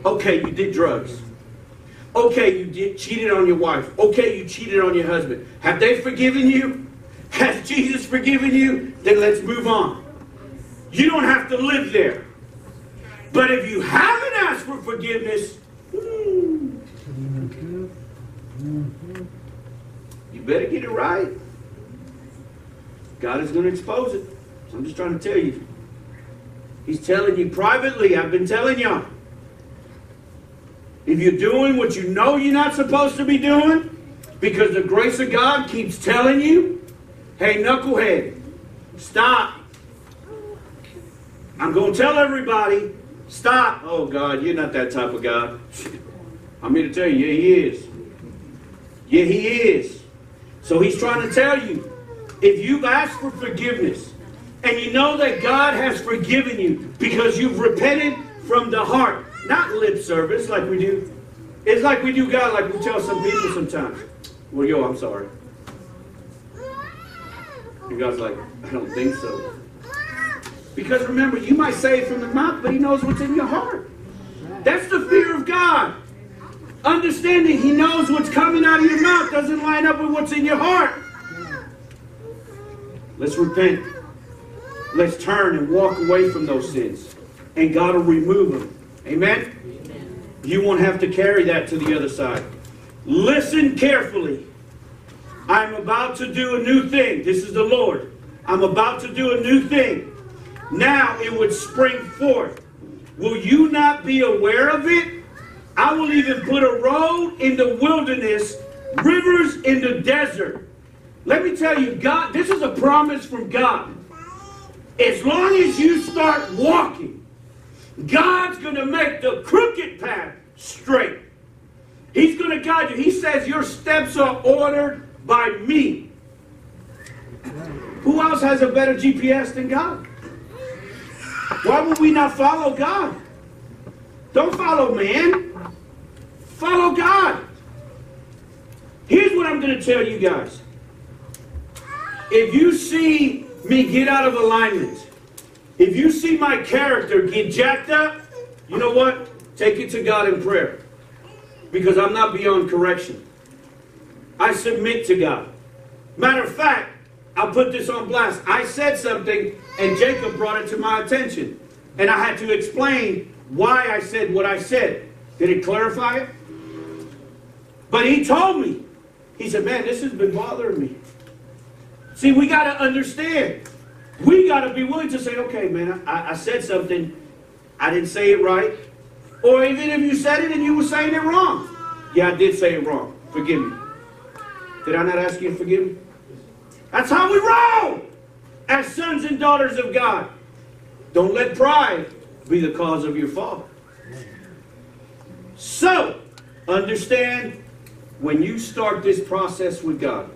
Okay, you did drugs. Okay, you cheated on your wife. Okay, you cheated on your husband. Have they forgiven you? Has Jesus forgiven you? Then let's move on. You don't have to live there. But if you haven't asked for forgiveness, you better get it right. God is going to expose it. I'm just trying to tell you. He's telling you privately. I've been telling y'all. If you're doing what you know you're not supposed to be doing, because the grace of God keeps telling you, hey, knucklehead, stop. I'm going to tell everybody, stop. Oh, God, you're not that type of God. I'm here to tell you, yeah, he is. Yeah, he is. So he's trying to tell you, if you've asked for forgiveness, and you know that God has forgiven you because you've repented from the heart, not lip service like we do. It's like we do God, like we tell some people sometimes. Well, yo, I'm sorry. And God's like, I don't think so. Because remember, you might say it from the mouth, but he knows what's in your heart. That's the fear of God. Understanding he knows what's coming out of your mouth doesn't line up with what's in your heart. Let's repent. Let's turn and walk away from those sins. And God will remove them. Amen? Amen? You won't have to carry that to the other side. Listen carefully. I'm about to do a new thing. This is the Lord. I'm about to do a new thing. Now it would spring forth. Will you not be aware of it? I will even put a road in the wilderness, rivers in the desert. Let me tell you, God, this is a promise from God. As long as you start walking, God's going to make the crooked path straight. He's going to guide you. He says your steps are ordered by me. Who else has a better GPS than God? Why would we not follow God? Don't follow man. Follow God. Here's what I'm going to tell you guys. If you see me get out of alignment, if you see my character get jacked up, you know what? Take it to God in prayer. Because I'm not beyond correction. I submit to God. Matter of fact, I'll put this on blast. I said something, and Jacob brought it to my attention. And I had to explain why I said what I said. Did it clarify it? But he told me. He said, man, this has been bothering me. See, we got to understand. We got to be willing to say, okay, man, I said something. I didn't say it right. Or even if you said it and you were saying it wrong. Yeah, I did say it wrong. Forgive me. Did I not ask you to forgive me? That's how we roll as sons and daughters of God. Don't let pride be the cause of your fall. So, understand when you start this process with God.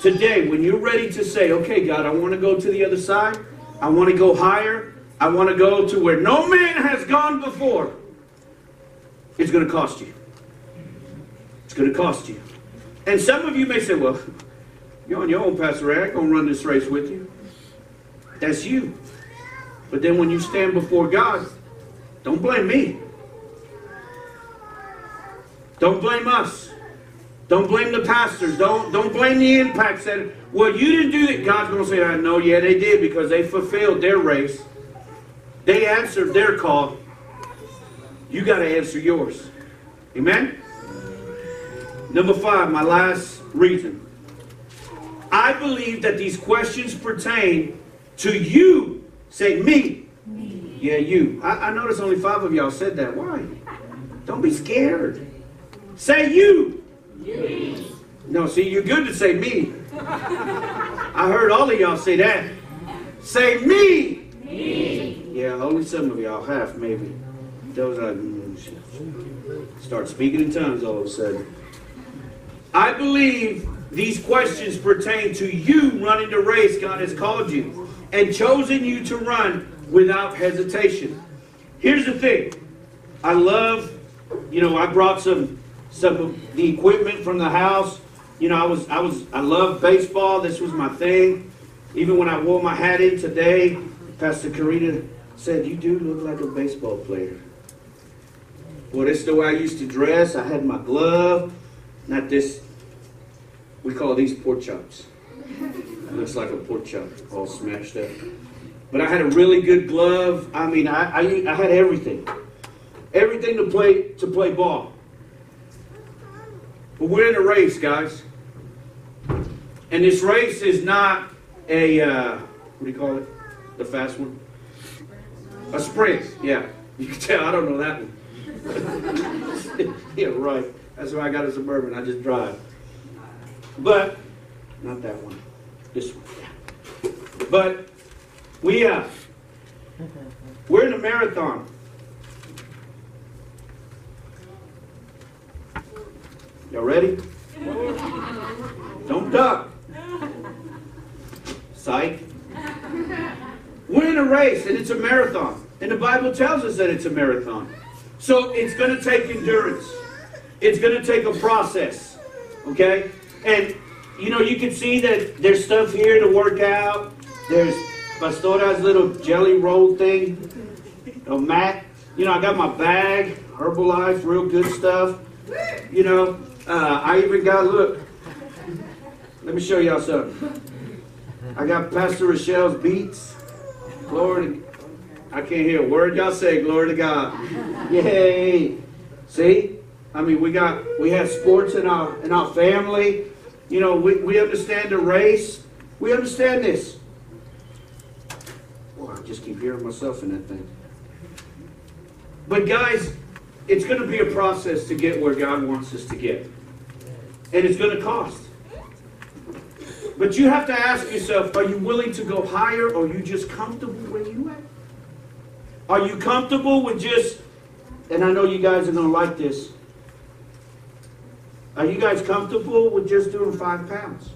Today, when you're ready to say, okay, God, I want to go to the other side. I want to go higher. I want to go to where no man has gone before. It's going to cost you. It's going to cost you. And some of you may say, well, you're on your own, Pastor Ray. I ain't going to run this race with you. That's you. But then when you stand before God, don't blame me. Don't blame us. Don't blame the pastors. Don't blame the Impact Center. Well, you didn't do it. God's going to say, I know, yeah, they did, because they fulfilled their race. They answered their call. You got to answer yours. Amen? Number 5, my last reason. I believe that these questions pertain to you. Say, me. Me. Yeah, you. I noticed only 5 of y'all said that. Why? Don't be scared. Say you. You. No, see, you're good to say me. I heard all of y'all say that. Say me. Me. Yeah, only some of y'all, half maybe. Those start speaking in tongues all of a sudden. I believe these questions pertain to you running the race God has called you and chosen you to run without hesitation. Here's the thing. I love, I brought some of the equipment from the house. I love baseball. This was my thing. Even when I wore my hat in today, Pastor Karina said, you do look like a baseball player. Well, this is the way I used to dress. I had my glove. Not this. We call these pork chops. It looks like a pork chop, all smashed up. But I had a really good glove. I mean, I had everything. Everything to play ball. But we're in a race, guys. And this race is not a, what do you call it? The fast one? A sprint, yeah. You can tell, I don't know that one. Yeah, right. That's why I got a Suburban. I just drive. But, not that one. This one. But, we're in a marathon. Y'all ready? Don't duck. Psych. We're in a race, and it's a marathon. And the Bible tells us that it's a marathon. So, it's going to take endurance. It's going to take a process, okay? And, you can see that there's stuff here to work out. There's Pastora's little jelly roll thing. A mat. I got my bag. Herbalife, real good stuff. I even got, look. Let me show y'all something. I got Pastor Rochelle's beats. Glory to God. I can't hear a word y'all say. Glory to God. Yay. See? I mean, we have sports in our family. We understand the race. We understand this. Boy, I just keep hearing myself in that thing. But guys, it's going to be a process to get where God wants us to get. And it's going to cost. But you have to ask yourself, are you willing to go higher, or are you just comfortable where you at? Are you comfortable with just, and I know you guys are going to like this, are you guys comfortable with just doing 5 pounds?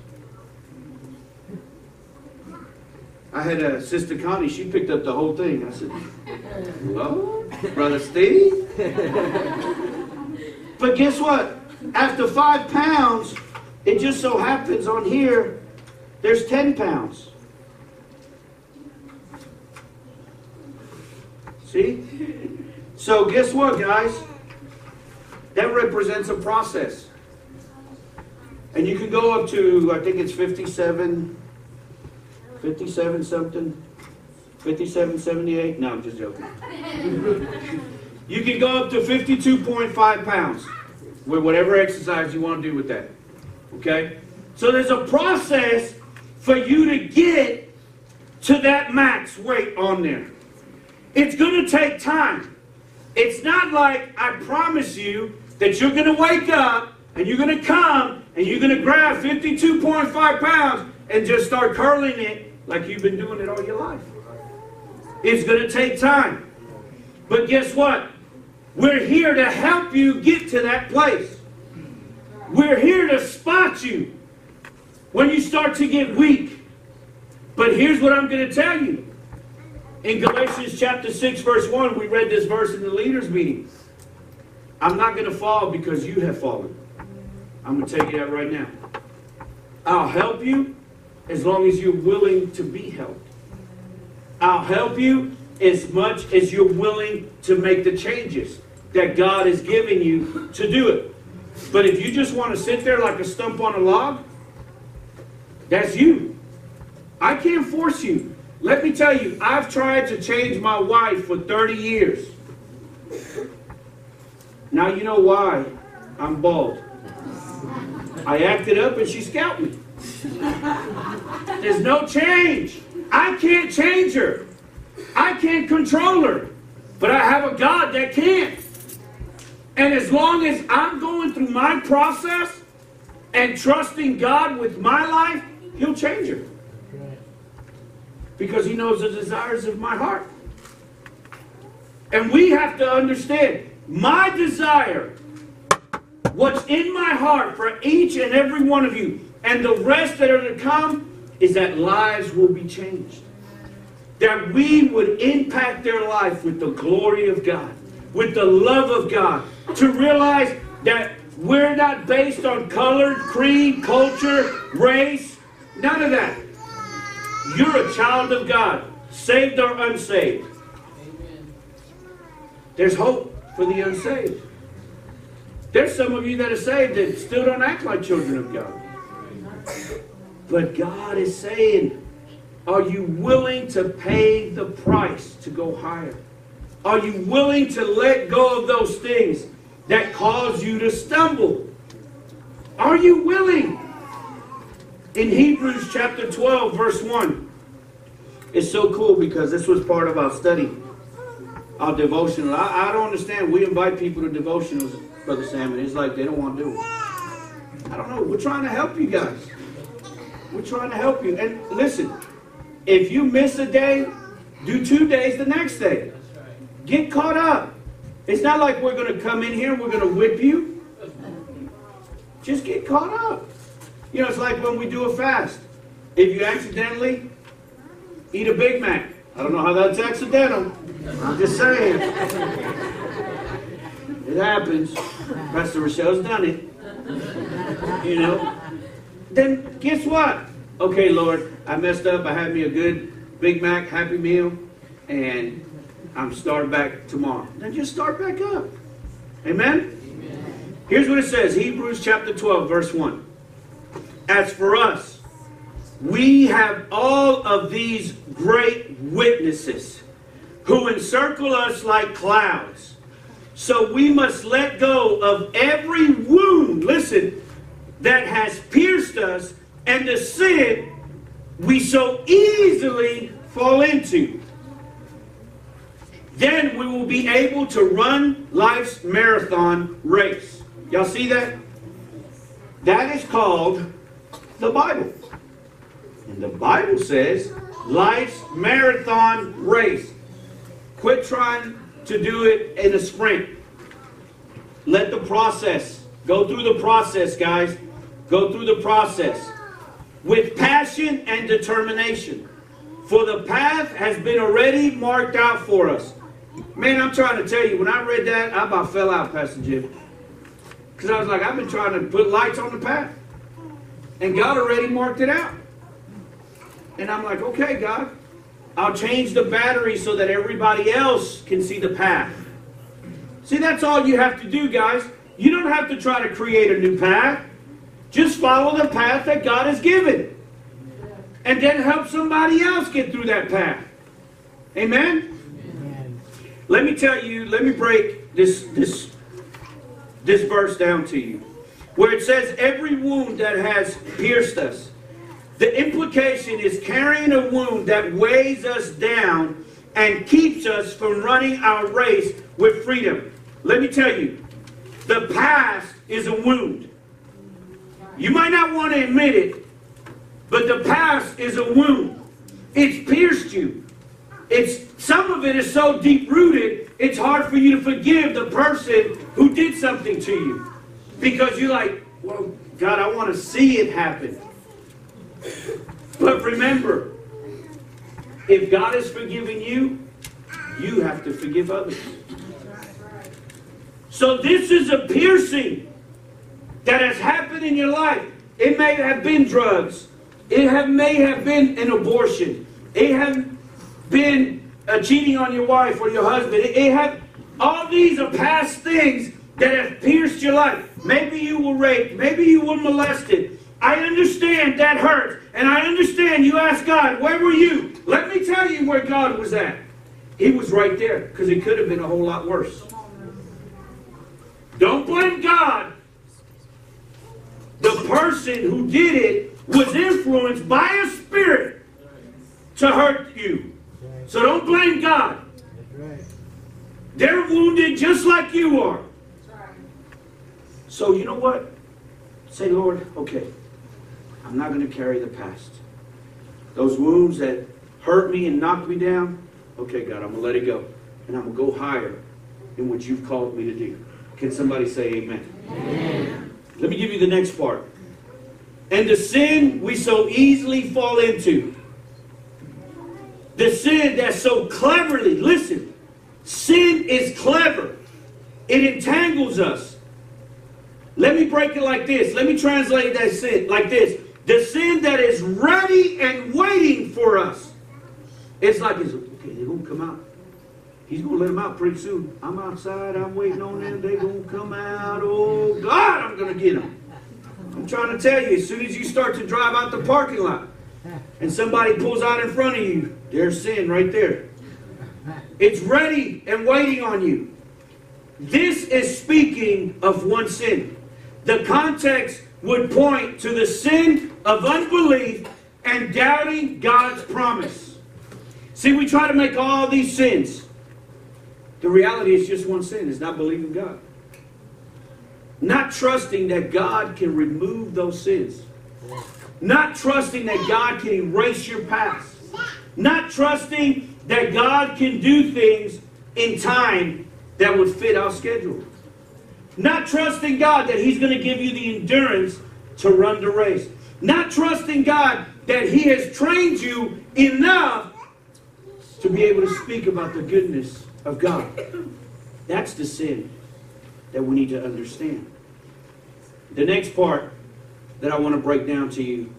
I had a sister, Connie, she picked up the whole thing. I said, hello, Brother Steve? But guess what? After 5 pounds, it just so happens on here, there's 10 pounds. See? So guess what, guys? That represents a process. And you can go up to, I think it's 57, 78. No, I'm just joking. You can go up to 52.5 pounds with whatever exercise you want to do with that. Okay? So there's a process for you to get to that max weight on there. It's going to take time. It's not like I promise you that you're going to wake up and you're going to come and you're going to grab 52.5 pounds and just start curling it like you've been doing it all your life. It's going to take time. But guess what? We're here to help you get to that place. We're here to spot you when you start to get weak. But here's what I'm going to tell you. In Galatians chapter 6, verse 1, we read this verse in the leaders' meeting. I'm not going to fall because you have fallen. I'm going to tell you that right now. I'll help you as long as you're willing to be helped. I'll help you as much as you're willing to make the changes that God has given you to do it. But if you just want to sit there like a stump on a log, that's you. I can't force you. Let me tell you, I've tried to change my wife for 30 years. Now you know why I'm bald. I acted up and she scalped me. There's no change. I can't change her. I can't control her. But I have a God that can. And as long as I'm going through my process and trusting God with my life, He'll change her. Because He knows the desires of my heart. And we have to understand, my desire, what's in my heart for each and every one of you, and the rest that are to come, is that lives will be changed. That we would impact their life with the glory of God, with the love of God, to realize that we're not based on color, creed, culture, race, none of that. You're a child of God, saved or unsaved. Amen. There's hope for the unsaved. There's some of you that are saved that still don't act like children of God. But God is saying, are you willing to pay the price to go higher? Are you willing to let go of those things that cause you to stumble? Are you willing? In Hebrews chapter 12, verse 1. It's so cool because this was part of our study, our devotional. I don't understand. We invite people to devotionals, Brother Salmon. It's like they don't want to do it. I don't know. We're trying to help you guys. We're trying to help you. And listen, if you miss a day, do 2 days the next day. Get caught up. It's not like we're going to come in here and we're going to whip you. Just get caught up. You know, it's like when we do a fast. If you accidentally eat a Big Mac, I don't know how that's accidental. I'm just saying. It happens. Pastor Rochelle's done it. You know? Then guess what? Okay, Lord, I messed up. I had me a good Big Mac, Happy Meal, and I'm starting back tomorrow. Then just start back up. Amen? Amen. Here's what it says. Hebrews chapter 12, verse 1. As for us, we have all of these great witnesses who encircle us like clouds. So we must let go of every wound, listen, that has pierced us and the sin we so easily fall into. Then we will be able to run life's marathon race. Y'all see that? That is called the Bible. And the Bible says life's marathon race. Quit trying to do it in a sprint. Let the process. Go through the process, guys. Go through the process. With passion and determination. For the path has been already marked out for us. Man, I'm trying to tell you, when I read that, I about fell out, Pastor Jim. Because I was like, I've been trying to put lights on the path. And God already marked it out. And I'm like, okay, God, I'll change the battery so that everybody else can see the path. See, that's all you have to do, guys. You don't have to try to create a new path. Just follow the path that God has given. And then help somebody else get through that path. Amen? Amen. Let me tell you, let me break this verse down to you. Where it says every wound that has pierced us. The implication is carrying a wound that weighs us down and keeps us from running our race with freedom. Let me tell you, the past is a wound. You might not want to admit it, but the past is a wound. It's pierced you. Some of it is so deep-rooted, it's hard for you to forgive the person who did something to you. Because you're like, well, God, I want to see it happen. But remember, if God is forgiving you, you have to forgive others. So this is a piercing that has happened in your life. It may have been drugs. It may have been an abortion. It have been cheating on your wife or your husband. All these are past things that have pierced your life. Maybe you were raped. Maybe you were molested. I understand that hurts. And I understand you asked God, where were you? Let me tell you where God was at. He was right there, because it could have been a whole lot worse. Don't blame God. The person who did it was influenced by a spirit to hurt you. So don't blame God. They're wounded just like you are. So you know what? Say, Lord, okay, I'm not going to carry the past. Those wounds that hurt me and knocked me down, okay, God, I'm going to let it go. And I'm going to go higher in what you've called me to do. Can somebody say amen? Amen. Let me give you the next part. And the sin we so easily fall into. The sin that so cleverly, listen, sin is clever. It entangles us. Let me break it like this. Let me translate that sin like this. The sin that is ready and waiting for us. It's like, it's, okay, they're going to come out. He's going to let them out pretty soon. I'm outside. I'm waiting on them. They're going to come out. Oh, God, I'm going to get them. I'm trying to tell you, as soon as you start to drive out the parking lot and somebody pulls out in front of you, there's sin right there. It's ready and waiting on you. This is speaking of one sin. The context would point to the sin of unbelief and doubting God's promise. See, we try to make all these sins. The reality is just one sin. It's not believing God. Not trusting that God can remove those sins. Not trusting that God can erase your past. Not trusting that God can do things in time that would fit our schedule. Not trusting God that He's going to give you the endurance to run the race. Not trusting God that He has trained you enough to be able to speak about the goodness of God. That's the sin that we need to understand. The next part that I want to break down to you,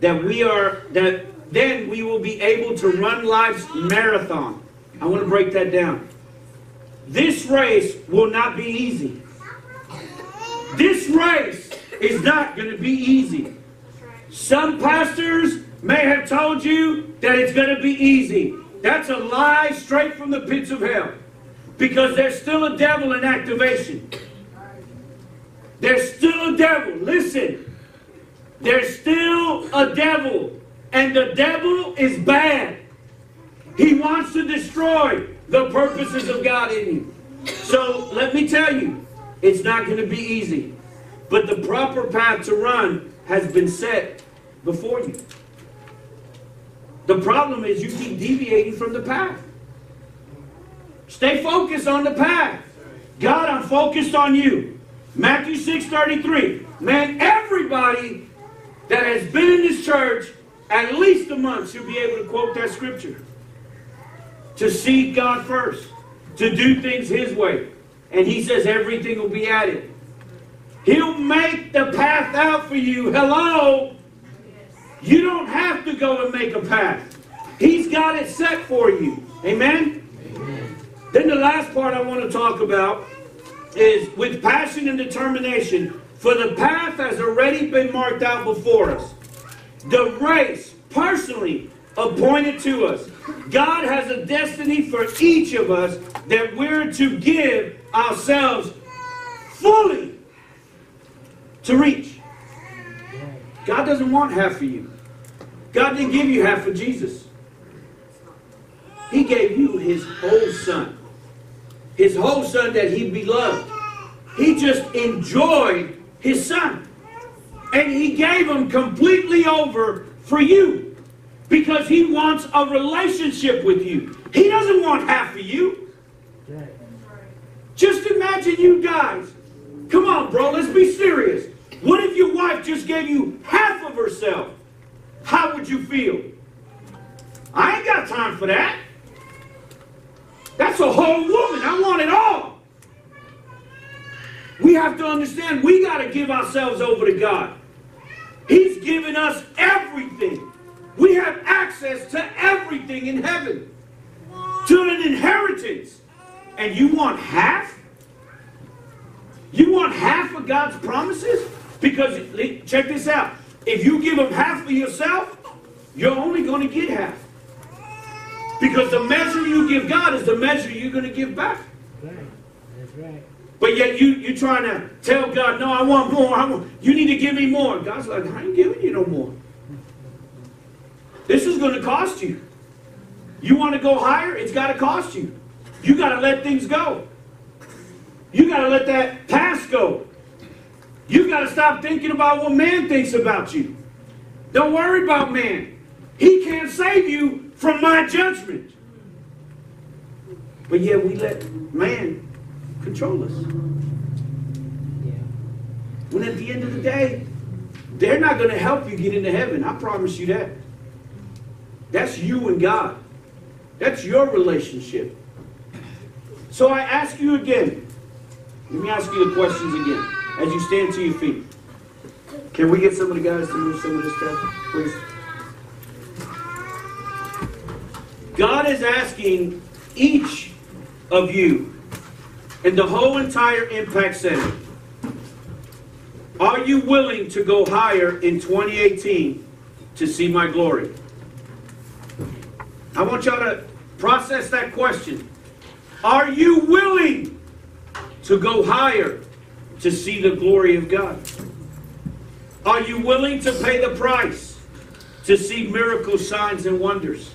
that then we will be able to run life's marathon. I want to break that down. This race will not be easy. This race is not going to be easy. Some pastors may have told you that it's going to be easy. That's a lie straight from the pits of hell. Because there's still a devil in activation. There's still a devil. Listen. There's still a devil. And the devil is bad. He wants to destroy the purposes of God in you. So let me tell you, it's not going to be easy. But the proper path to run has been set before you. The problem is you keep deviating from the path. Stay focused on the path. God, I'm focused on you. Matthew 6:33. Man, everybody that has been in this church at least a month should be able to quote that scripture. To seek God first. To do things His way. And He says everything will be added. He'll make the path out for you. Hello? You don't have to go and make a path. He's got it set for you. Amen? Amen? Then the last part I want to talk about is with passion and determination. For the path has already been marked out before us. The race personally appointed to us. God has a destiny for each of us that we're to give ourselves fully to reach. God doesn't want half of you. God didn't give you half of Jesus. He gave you His whole Son. His whole Son that He beloved. He just enjoyed His Son. And He gave Him completely over for you. Because He wants a relationship with you. He doesn't want half of you. Just imagine you guys. Come on, bro, let's be serious. What if your wife just gave you half of herself? How would you feel? I ain't got time for that. That's a whole woman. I want it all. We have to understand we got to give ourselves over to God. He's given us everything. We have access to everything in heaven. To an inheritance. And you want half? You want half of God's promises? Because, check this out, if you give them half of yourself, you're only going to get half. Because the measure you give God is the measure you're going to give back. Right. That's right. But yet you're trying to tell God, no, I want more. You need to give me more. God's like, I ain't giving you no more. This is going to cost you. You want to go higher? It's got to cost you. You got to let things go. You got to let that past go. You got to stop thinking about what man thinks about you. Don't worry about man. He can't save you from my judgment. But yet we let man control us. When at the end of the day, they're not going to help you get into heaven. I promise you that. That's you and God. That's your relationship. So I ask you again. Let me ask you the questions again. As you stand to your feet. Can we get some of the guys to move some of this stuff, please? God is asking each of you and the whole entire Impact Center, are you willing to go higher in 2018 to see my glory? I want y'all to process that question. Are you willing to go higher to see the glory of God? Are you willing to pay the price to see miracles, signs, and wonders?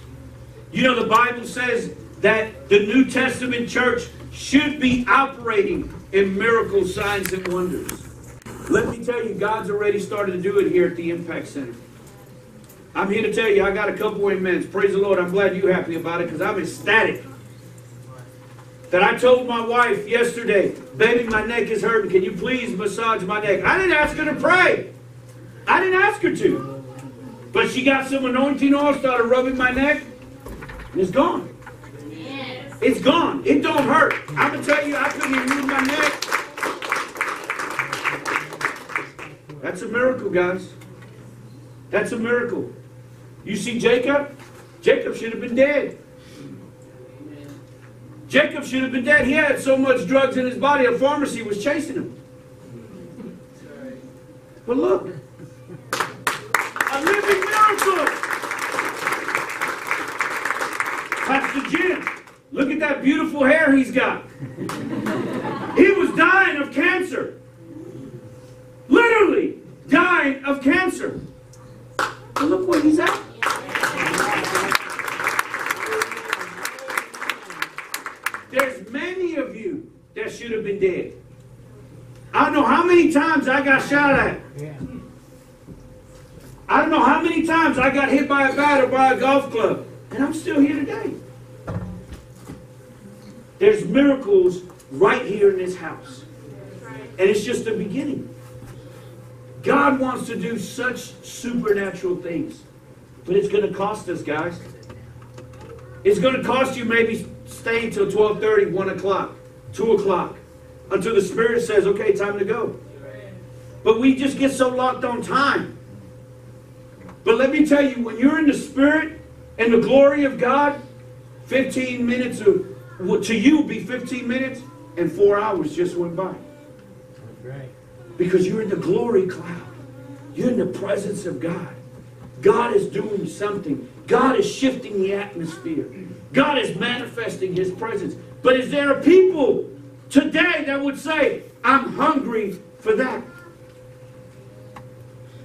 You know, the Bible says that the New Testament church should be operating in miracles, signs, and wonders. Let me tell you, God's already started to do it here at the Impact Center. I'm here to tell you, I got a couple of amens. Praise the Lord. I'm glad you're happy about it because I'm ecstatic. That I told my wife yesterday, baby, my neck is hurting. Can you please massage my neck? I didn't ask her to pray. I didn't ask her to. But she got some anointing oil, started rubbing my neck. And it's gone. Yes. It's gone. It don't hurt. I'm going to tell you, I couldn't even move my neck. That's a miracle, guys. That's a miracle. You see Jacob? Jacob should have been dead. Jacob should have been dead. He had so much drugs in his body, a pharmacy was chasing him. But look. A living miracle. Pastor Jim, look at that beautiful hair he's got. He was dying of cancer. Literally dying of cancer. But look where he's at. There's many of you that should have been dead. I don't know how many times I got shot at. I don't know how many times I got hit by a bat or by a golf club. And I'm still here today. There's miracles right here in this house. And it's just the beginning. God wants to do such supernatural things. But it's going to cost us, guys. It's going to cost you maybe staying till 12:30, 1 o'clock, 2 o'clock. Until the Spirit says, okay, time to go. But we just get so locked on time. But let me tell you, when you're in the Spirit, and the glory of God, 15 minutes to you be 15 minutes, and 4 hours just went by. Right. Because you're in the glory cloud. You're in the presence of God. God is doing something. God is shifting the atmosphere. God is manifesting His presence. But is there a people today that would say, I'm hungry for that?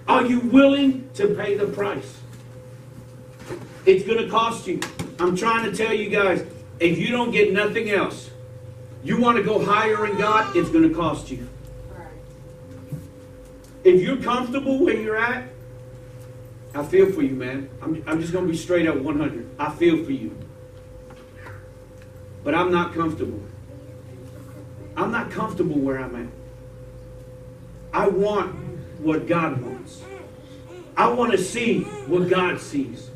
Are you willing to pay the price? It's going to cost you. I'm trying to tell you guys, if you don't get nothing else, you want to go higher in God, it's going to cost you. If you're comfortable where you're at, I feel for you, man. I'm just going to be straight up 100. I feel for you. But I'm not comfortable. I'm not comfortable where I'm at. I want what God wants. I want to see what God sees.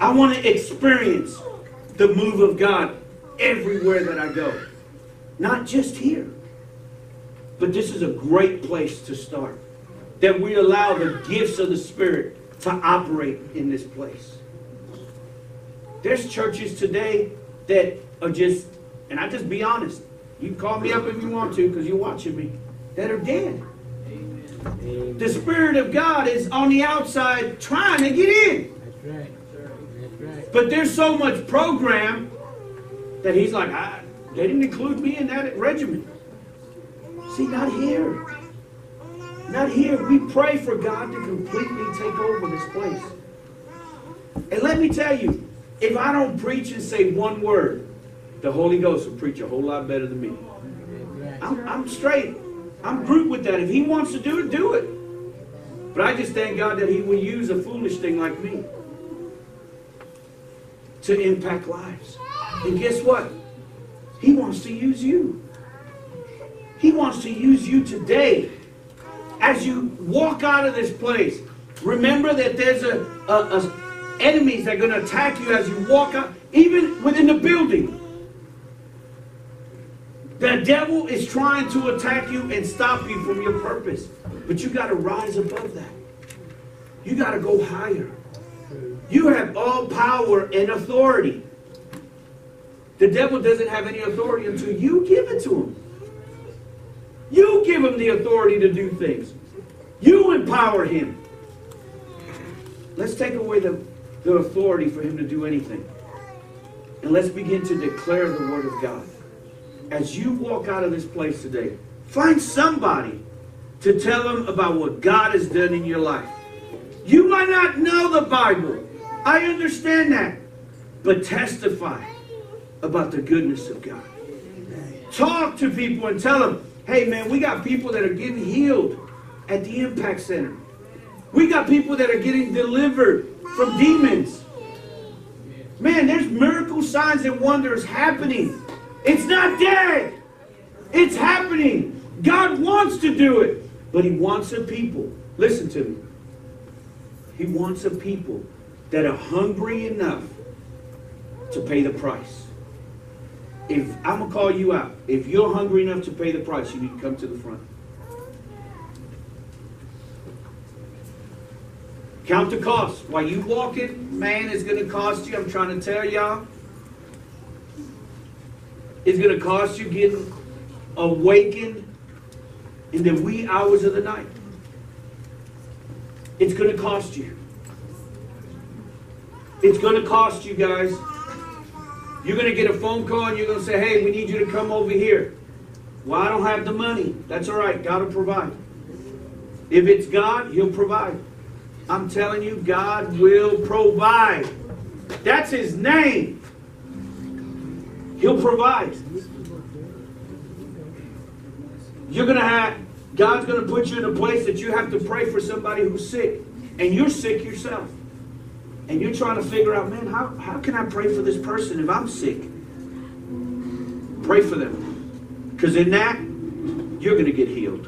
I want to experience the move of God everywhere that I go. Not just here. But this is a great place to start. That we allow the gifts of the Spirit to operate in this place. There's churches today that are just, and I just be honest, You can call me up if you want to, because you're watching me, that are dead. Amen. The Spirit of God is on the outside trying to get in. That's right. That's right. But there's so much program that he's like, they didn't include me in that regimen. See, not here. Not here. We pray for God to completely take over this place. And let me tell you, if I don't preach and say one word, the Holy Ghost will preach a whole lot better than me. I'm straight. I'm grouped with that. If he wants to do it, do it. But I just thank God that he will use a foolish thing like me to impact lives. And guess what? He wants to use you. He wants to use you today. As you walk out of this place, remember that there's enemies that are going to attack you as you walk out, even within the building. The devil is trying to attack you and stop you from your purpose. But you got to rise above that. You got to go higher. You have all power and authority. The devil doesn't have any authority until you give it to him. You give him the authority to do things. You empower him. Let's take away the authority for him to do anything. And let's begin to declare the word of God. As you walk out of this place today, find somebody to tell them about what God has done in your life. You might not know the Bible. I understand that. But testify about the goodness of God. Talk to people and tell them, hey man, we got people that are getting healed at the Impact Center. We got people that are getting delivered from demons. Man, there's miracle signs and wonders happening. It's not dead. It's happening. God wants to do it. But he wants a people. Listen to me. He wants a people that are hungry enough to pay the price. If I'm going to call you out, if you're hungry enough to pay the price, you need to come to the front. Count the cost. While you walking, man, it's going to cost you. I'm trying to tell y'all. It's going to cost you getting awakened in the wee hours of the night. It's going to cost you. It's going to cost you, guys. You're going to get a phone call and you're going to say, hey, we need you to come over here. Well, I don't have the money. That's all right. God will provide. If it's God, he'll provide. I'm telling you, God will provide. That's his name. He'll provide. You're going to have, God's going to put you in a place that you have to pray for somebody who's sick. And you're sick yourself. And you're trying to figure out, man, how can I pray for this person if I'm sick? Pray for them. Because in that, you're going to get healed.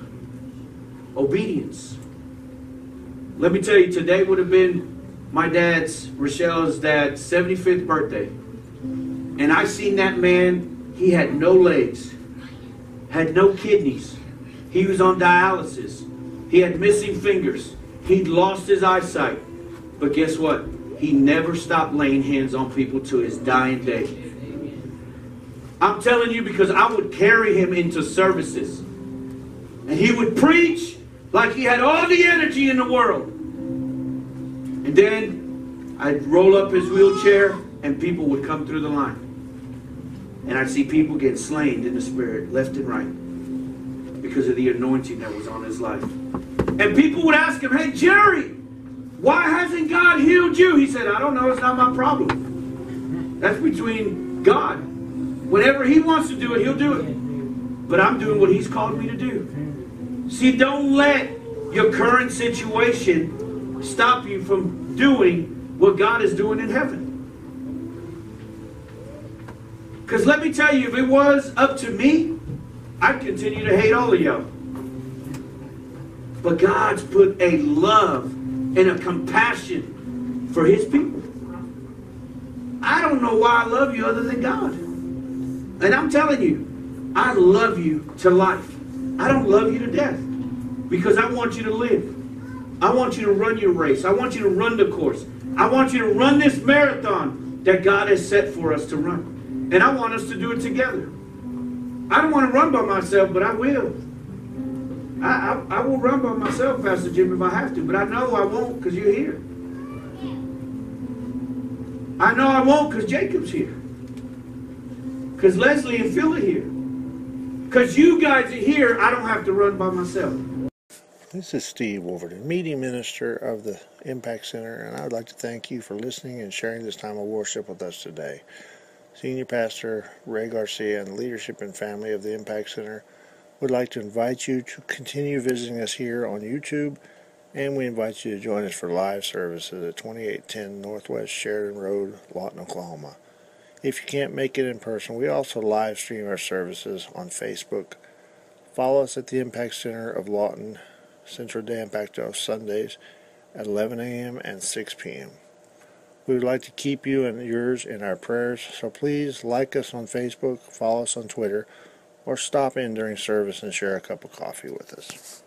Obedience. Let me tell you, today would have been my dad's, Rochelle's dad's 75th birthday. And I seen that man, he had no legs, had no kidneys. He was on dialysis. He had missing fingers. He'd lost his eyesight. But guess what? He never stopped laying hands on people to his dying day. I'm telling you, because I would carry him into services. And he would preach like he had all the energy in the world. And then I'd roll up his wheelchair and people would come through the line. And I'd see people get slain in the spirit, left and right, because of the anointing that was on his life. And people would ask him, hey, Jerry, why hasn't God healed you? He said, I don't know. It's not my problem. That's between God. Whenever he wants to do it, he'll do it. But I'm doing what he's called me to do. See, don't let your current situation stop you from doing what God is doing in heaven. Because let me tell you, if it was up to me, I'd continue to hate all of y'all. But God's put a love and a compassion for his people. I don't know why I love you other than God. And I'm telling you, I love you to life. I don't love you to death. Because I want you to live. I want you to run your race. I want you to run the course. I want you to run this marathon that God has set for us to run. And I want us to do it together. I don't want to run by myself, but I will. I will run by myself, Pastor Jim, if I have to. But I know I won't because you're here. I know I won't because Jacob's here. Because Leslie and Phil are here. Because you guys are here, I don't have to run by myself. This is Steve Wolverton, meeting minister of the Impact Center, and I would like to thank you for listening and sharing this time of worship with us today. Senior Pastor Ray Garcia and the leadership and family of the Impact Center would like to invite you to continue visiting us here on YouTube, and we invite you to join us for live services at 2810 Northwest Sheridan Road, Lawton, Oklahoma. If you can't make it in person, we also live stream our services on Facebook. Follow us at the Impact Center of Lawton, Central Day Impact on Sundays at 11 a.m. and 6 p.m. We would like to keep you and yours in our prayers, so please like us on Facebook, follow us on Twitter, or stop in during service and share a cup of coffee with us.